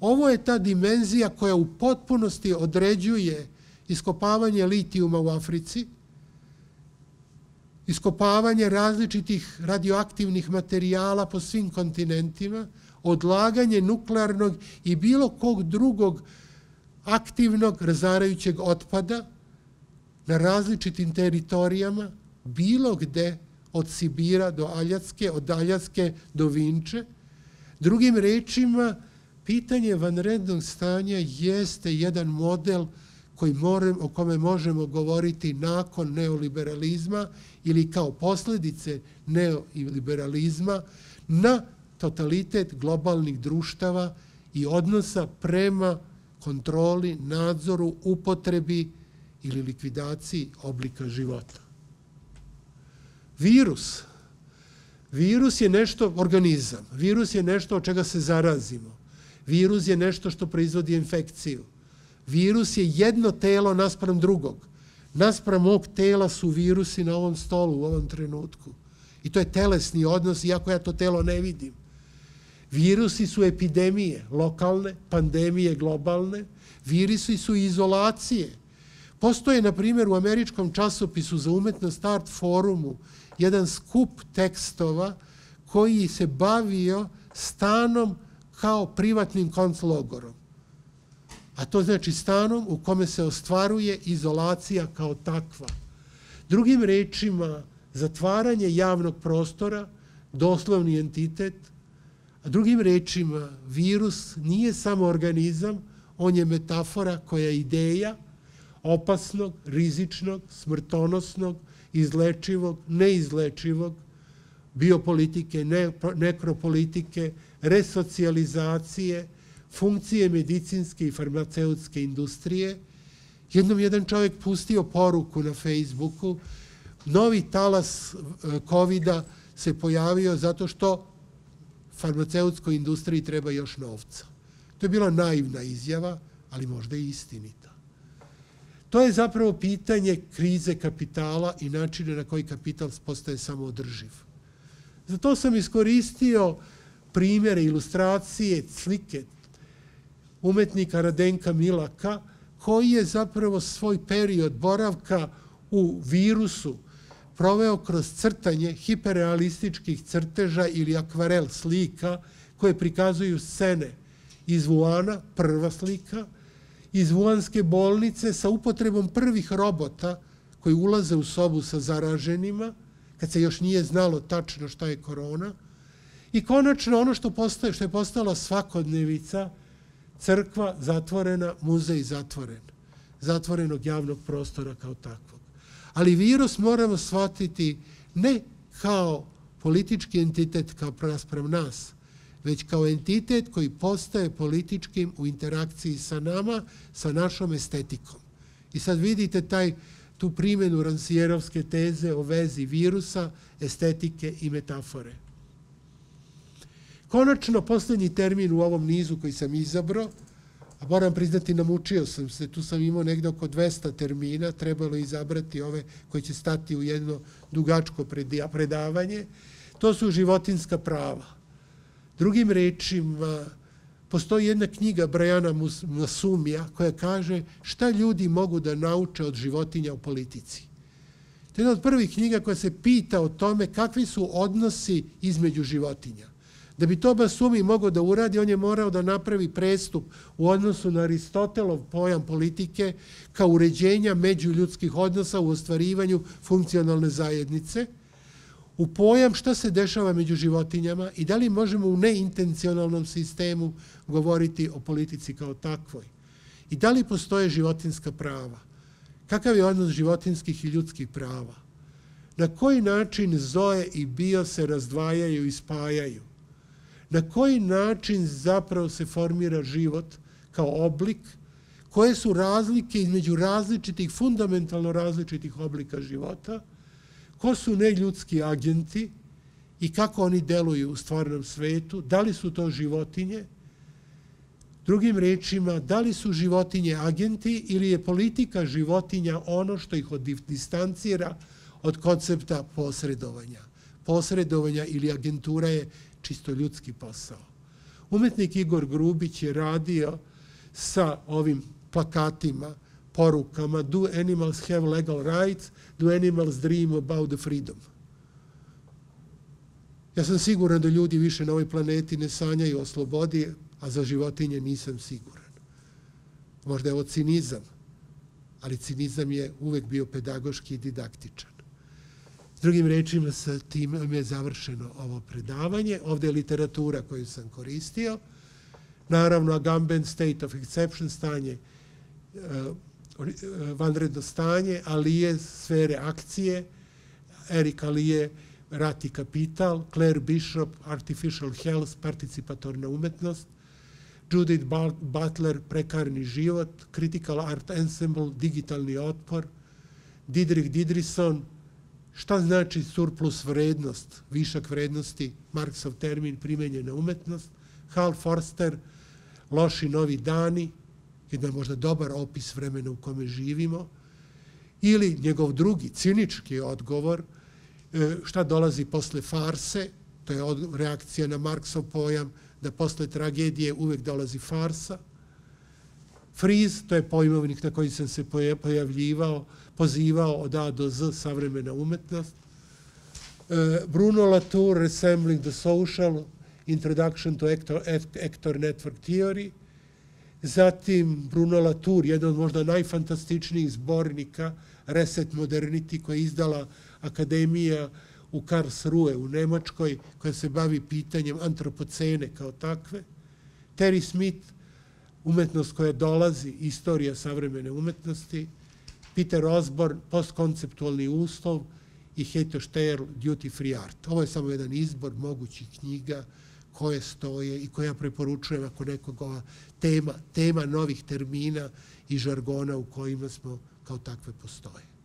Ovo je ta dimenzija koja u potpunosti određuje iskopavanje litijuma u Africi, iskopavanje različitih radioaktivnih materijala po svim kontinentima, odlaganje nuklearnog i bilo kog drugog aktivnog razarajućeg otpada na različitim teritorijama, bilo gde od Sibira do Aljaske, od Aljaske do Vinče. Drugim rečima, pitanje vanrednog stanja jeste jedan model o kome možemo govoriti nakon neoliberalizma ili kao posledice neoliberalizma na totalitet globalnih društava i odnosa prema kontroli, nadzoru, upotrebi ili likvidaciji oblika života. Virus. Virus je nešto, organizam. Virus je nešto od čega se zarazimo. Virus je nešto što proizvodi infekciju. Virus je jedno telo naspram drugog. Naspram mog tela su virusi na ovom stolu u ovom trenutku. I to je telesni odnos, iako ja to telo ne vidim. Virusi su epidemije, lokalne, pandemije, globalne. Virusi su izolacije. Postoje, na primjer, u američkom časopisu za umetnost Art Forumu jedan skup tekstova koji se bavio stanom kao privatnim konclogorom. A to znači stanom u kome se ostvaruje izolacija kao takva. Drugim rečima, zatvaranje javnog prostora, doslovni entitet, a drugim rečima, virus nije samo organizam, on je metafora koja je ideja opasnog, rizičnog, smrtonosnog, izlečivog, neizlečivog, biopolitike, nekropolitike, resocijalizacije, funkcije medicinske i farmaceutske industrije. Jednom jedan čovjek pustio poruku na Facebooku, novi talas kovida se pojavio zato što farmaceutskoj industriji treba još novca. To je bila naivna izjava, ali možda i istinita. To je zapravo pitanje krize kapitala i načina na koji kapital postaje samoodrživ. Zato sam iskoristio primjere, ilustracije, slike umetnika Radenka Milaka, koji je zapravo svoj period boravka u virusu proveo kroz crtanje hiperrealističkih crteža ili akvarel slika koje prikazuju scene iz Vuana, prva slika, iz vuanske bolnice sa upotrebom prvih robota koji ulaze u sobu sa zaraženima, kad se još nije znalo tačno šta je korona. I konačno ono što je postala svakodnevica, crkva zatvorena, muzej zatvoren, zatvorenog javnog prostora kao takvog. Ali virus moramo shvatiti ne kao politički entitet kao naspram nas, već kao entitet koji postaje političkim u interakciji sa nama, sa našom estetikom. I sad vidite tu primjenu Rancijerovske teze o vezi virusa, estetike i metafore. Konačno, posljednji termin u ovom nizu koji sam izabrao, a moram priznati, namučio sam se, tu sam imao negde oko dvesta termina, trebalo je izabrati ove koji će stati u jedno dugačko predavanje, to su životinjska prava. Drugim rečima, postoji jedna knjiga Briana Masumija koja kaže šta ljudi mogu da nauče od životinja u politici. To je jedna od prvih knjiga koja se pita o tome kakvi su odnosi između životinja. Da bi to Masumi mogao da uradi, on je morao da napravi prestup u odnosu na Aristotelov pojam politike kao uređenja međuljudskih odnosa u ostvarivanju funkcionalne zajednice, u pojam šta se dešava među životinjama i da li možemo u neintencionalnom sistemu govoriti o politici kao takvoj. I da li postoje životinjska prava? Kakav je odnos životinjskih i ljudskih prava? Na koji način zoe i bio se razdvajaju i spajaju? Na koji način zapravo se formira život kao oblik? Koje su razlike između različitih, fundamentalno različitih oblika života? Ko su neljudski agenti i kako oni deluju u stvarnom svetu? Da li su to životinje? Drugim rečima, da li su životinje agenti ili je politika životinja ono što ih distancira od koncepta posredovanja? Posredovanja ili agentura je čisto ljudski posao. Umetnik Igor Grubić je radio sa ovim plakatima, porukama Do animals have legal rights? Do animals dream about the freedom? Ja sam siguran da ljudi više na ovoj planeti ne sanjaju o slobodi, a za životinje nisam siguran. Možda je ovo cinizam, ali cinizam je uvek bio pedagoški i didaktičan. S drugim rečima, sa tim je završeno ovo predavanje. Ovde je literatura koju sam koristio. Naravno, Agamben state of exception, stanje, vanredno stanje, Alije, sfere akcije, Erik Alije, Rat i kapital, Claire Bishop, Artificial Health, participatorna umetnost, Judith Butler, Prekarni život, Critical Art Ensemble, Digitalni otpor, Didrik Didrison, šta znači surplus vrednost, višak vrednosti, Marksov termin, primenjena umetnost, Hal Forster, Loši novi dani, jedan možda dobar opis vremena u kome živimo, ili njegov drugi, cinički odgovor, šta dolazi posle farse, to je reakcija na Marksov pojam, da posle tragedije uvek dolazi farsa. Friz, to je pojmovnik na koji sam se pojavljivao, pozivao od A do Z, savremena umetnost. Bruno Latour, Resembling the Social, Introduction to Actor Network Theory. Zatim Bruno Latour, jedan od možda najfantastičnijih zbornika Reset Modernity, koja je izdala Akademija u Karlsruhe u Nemačkoj, koja se bavi pitanjem antropocene kao takve. Terry Smith, Umetnost koja dolazi, Istorija savremene umetnosti. Peter Osborne, Postkonceptualni uslov i Hito Steyerl, Duty Free Art. Ovo je samo jedan izbor mogućih knjiga koje stoje i koje ja preporučujem ako nekog ova tema, tema novih termina i žargona u kojima smo kao takve postoje.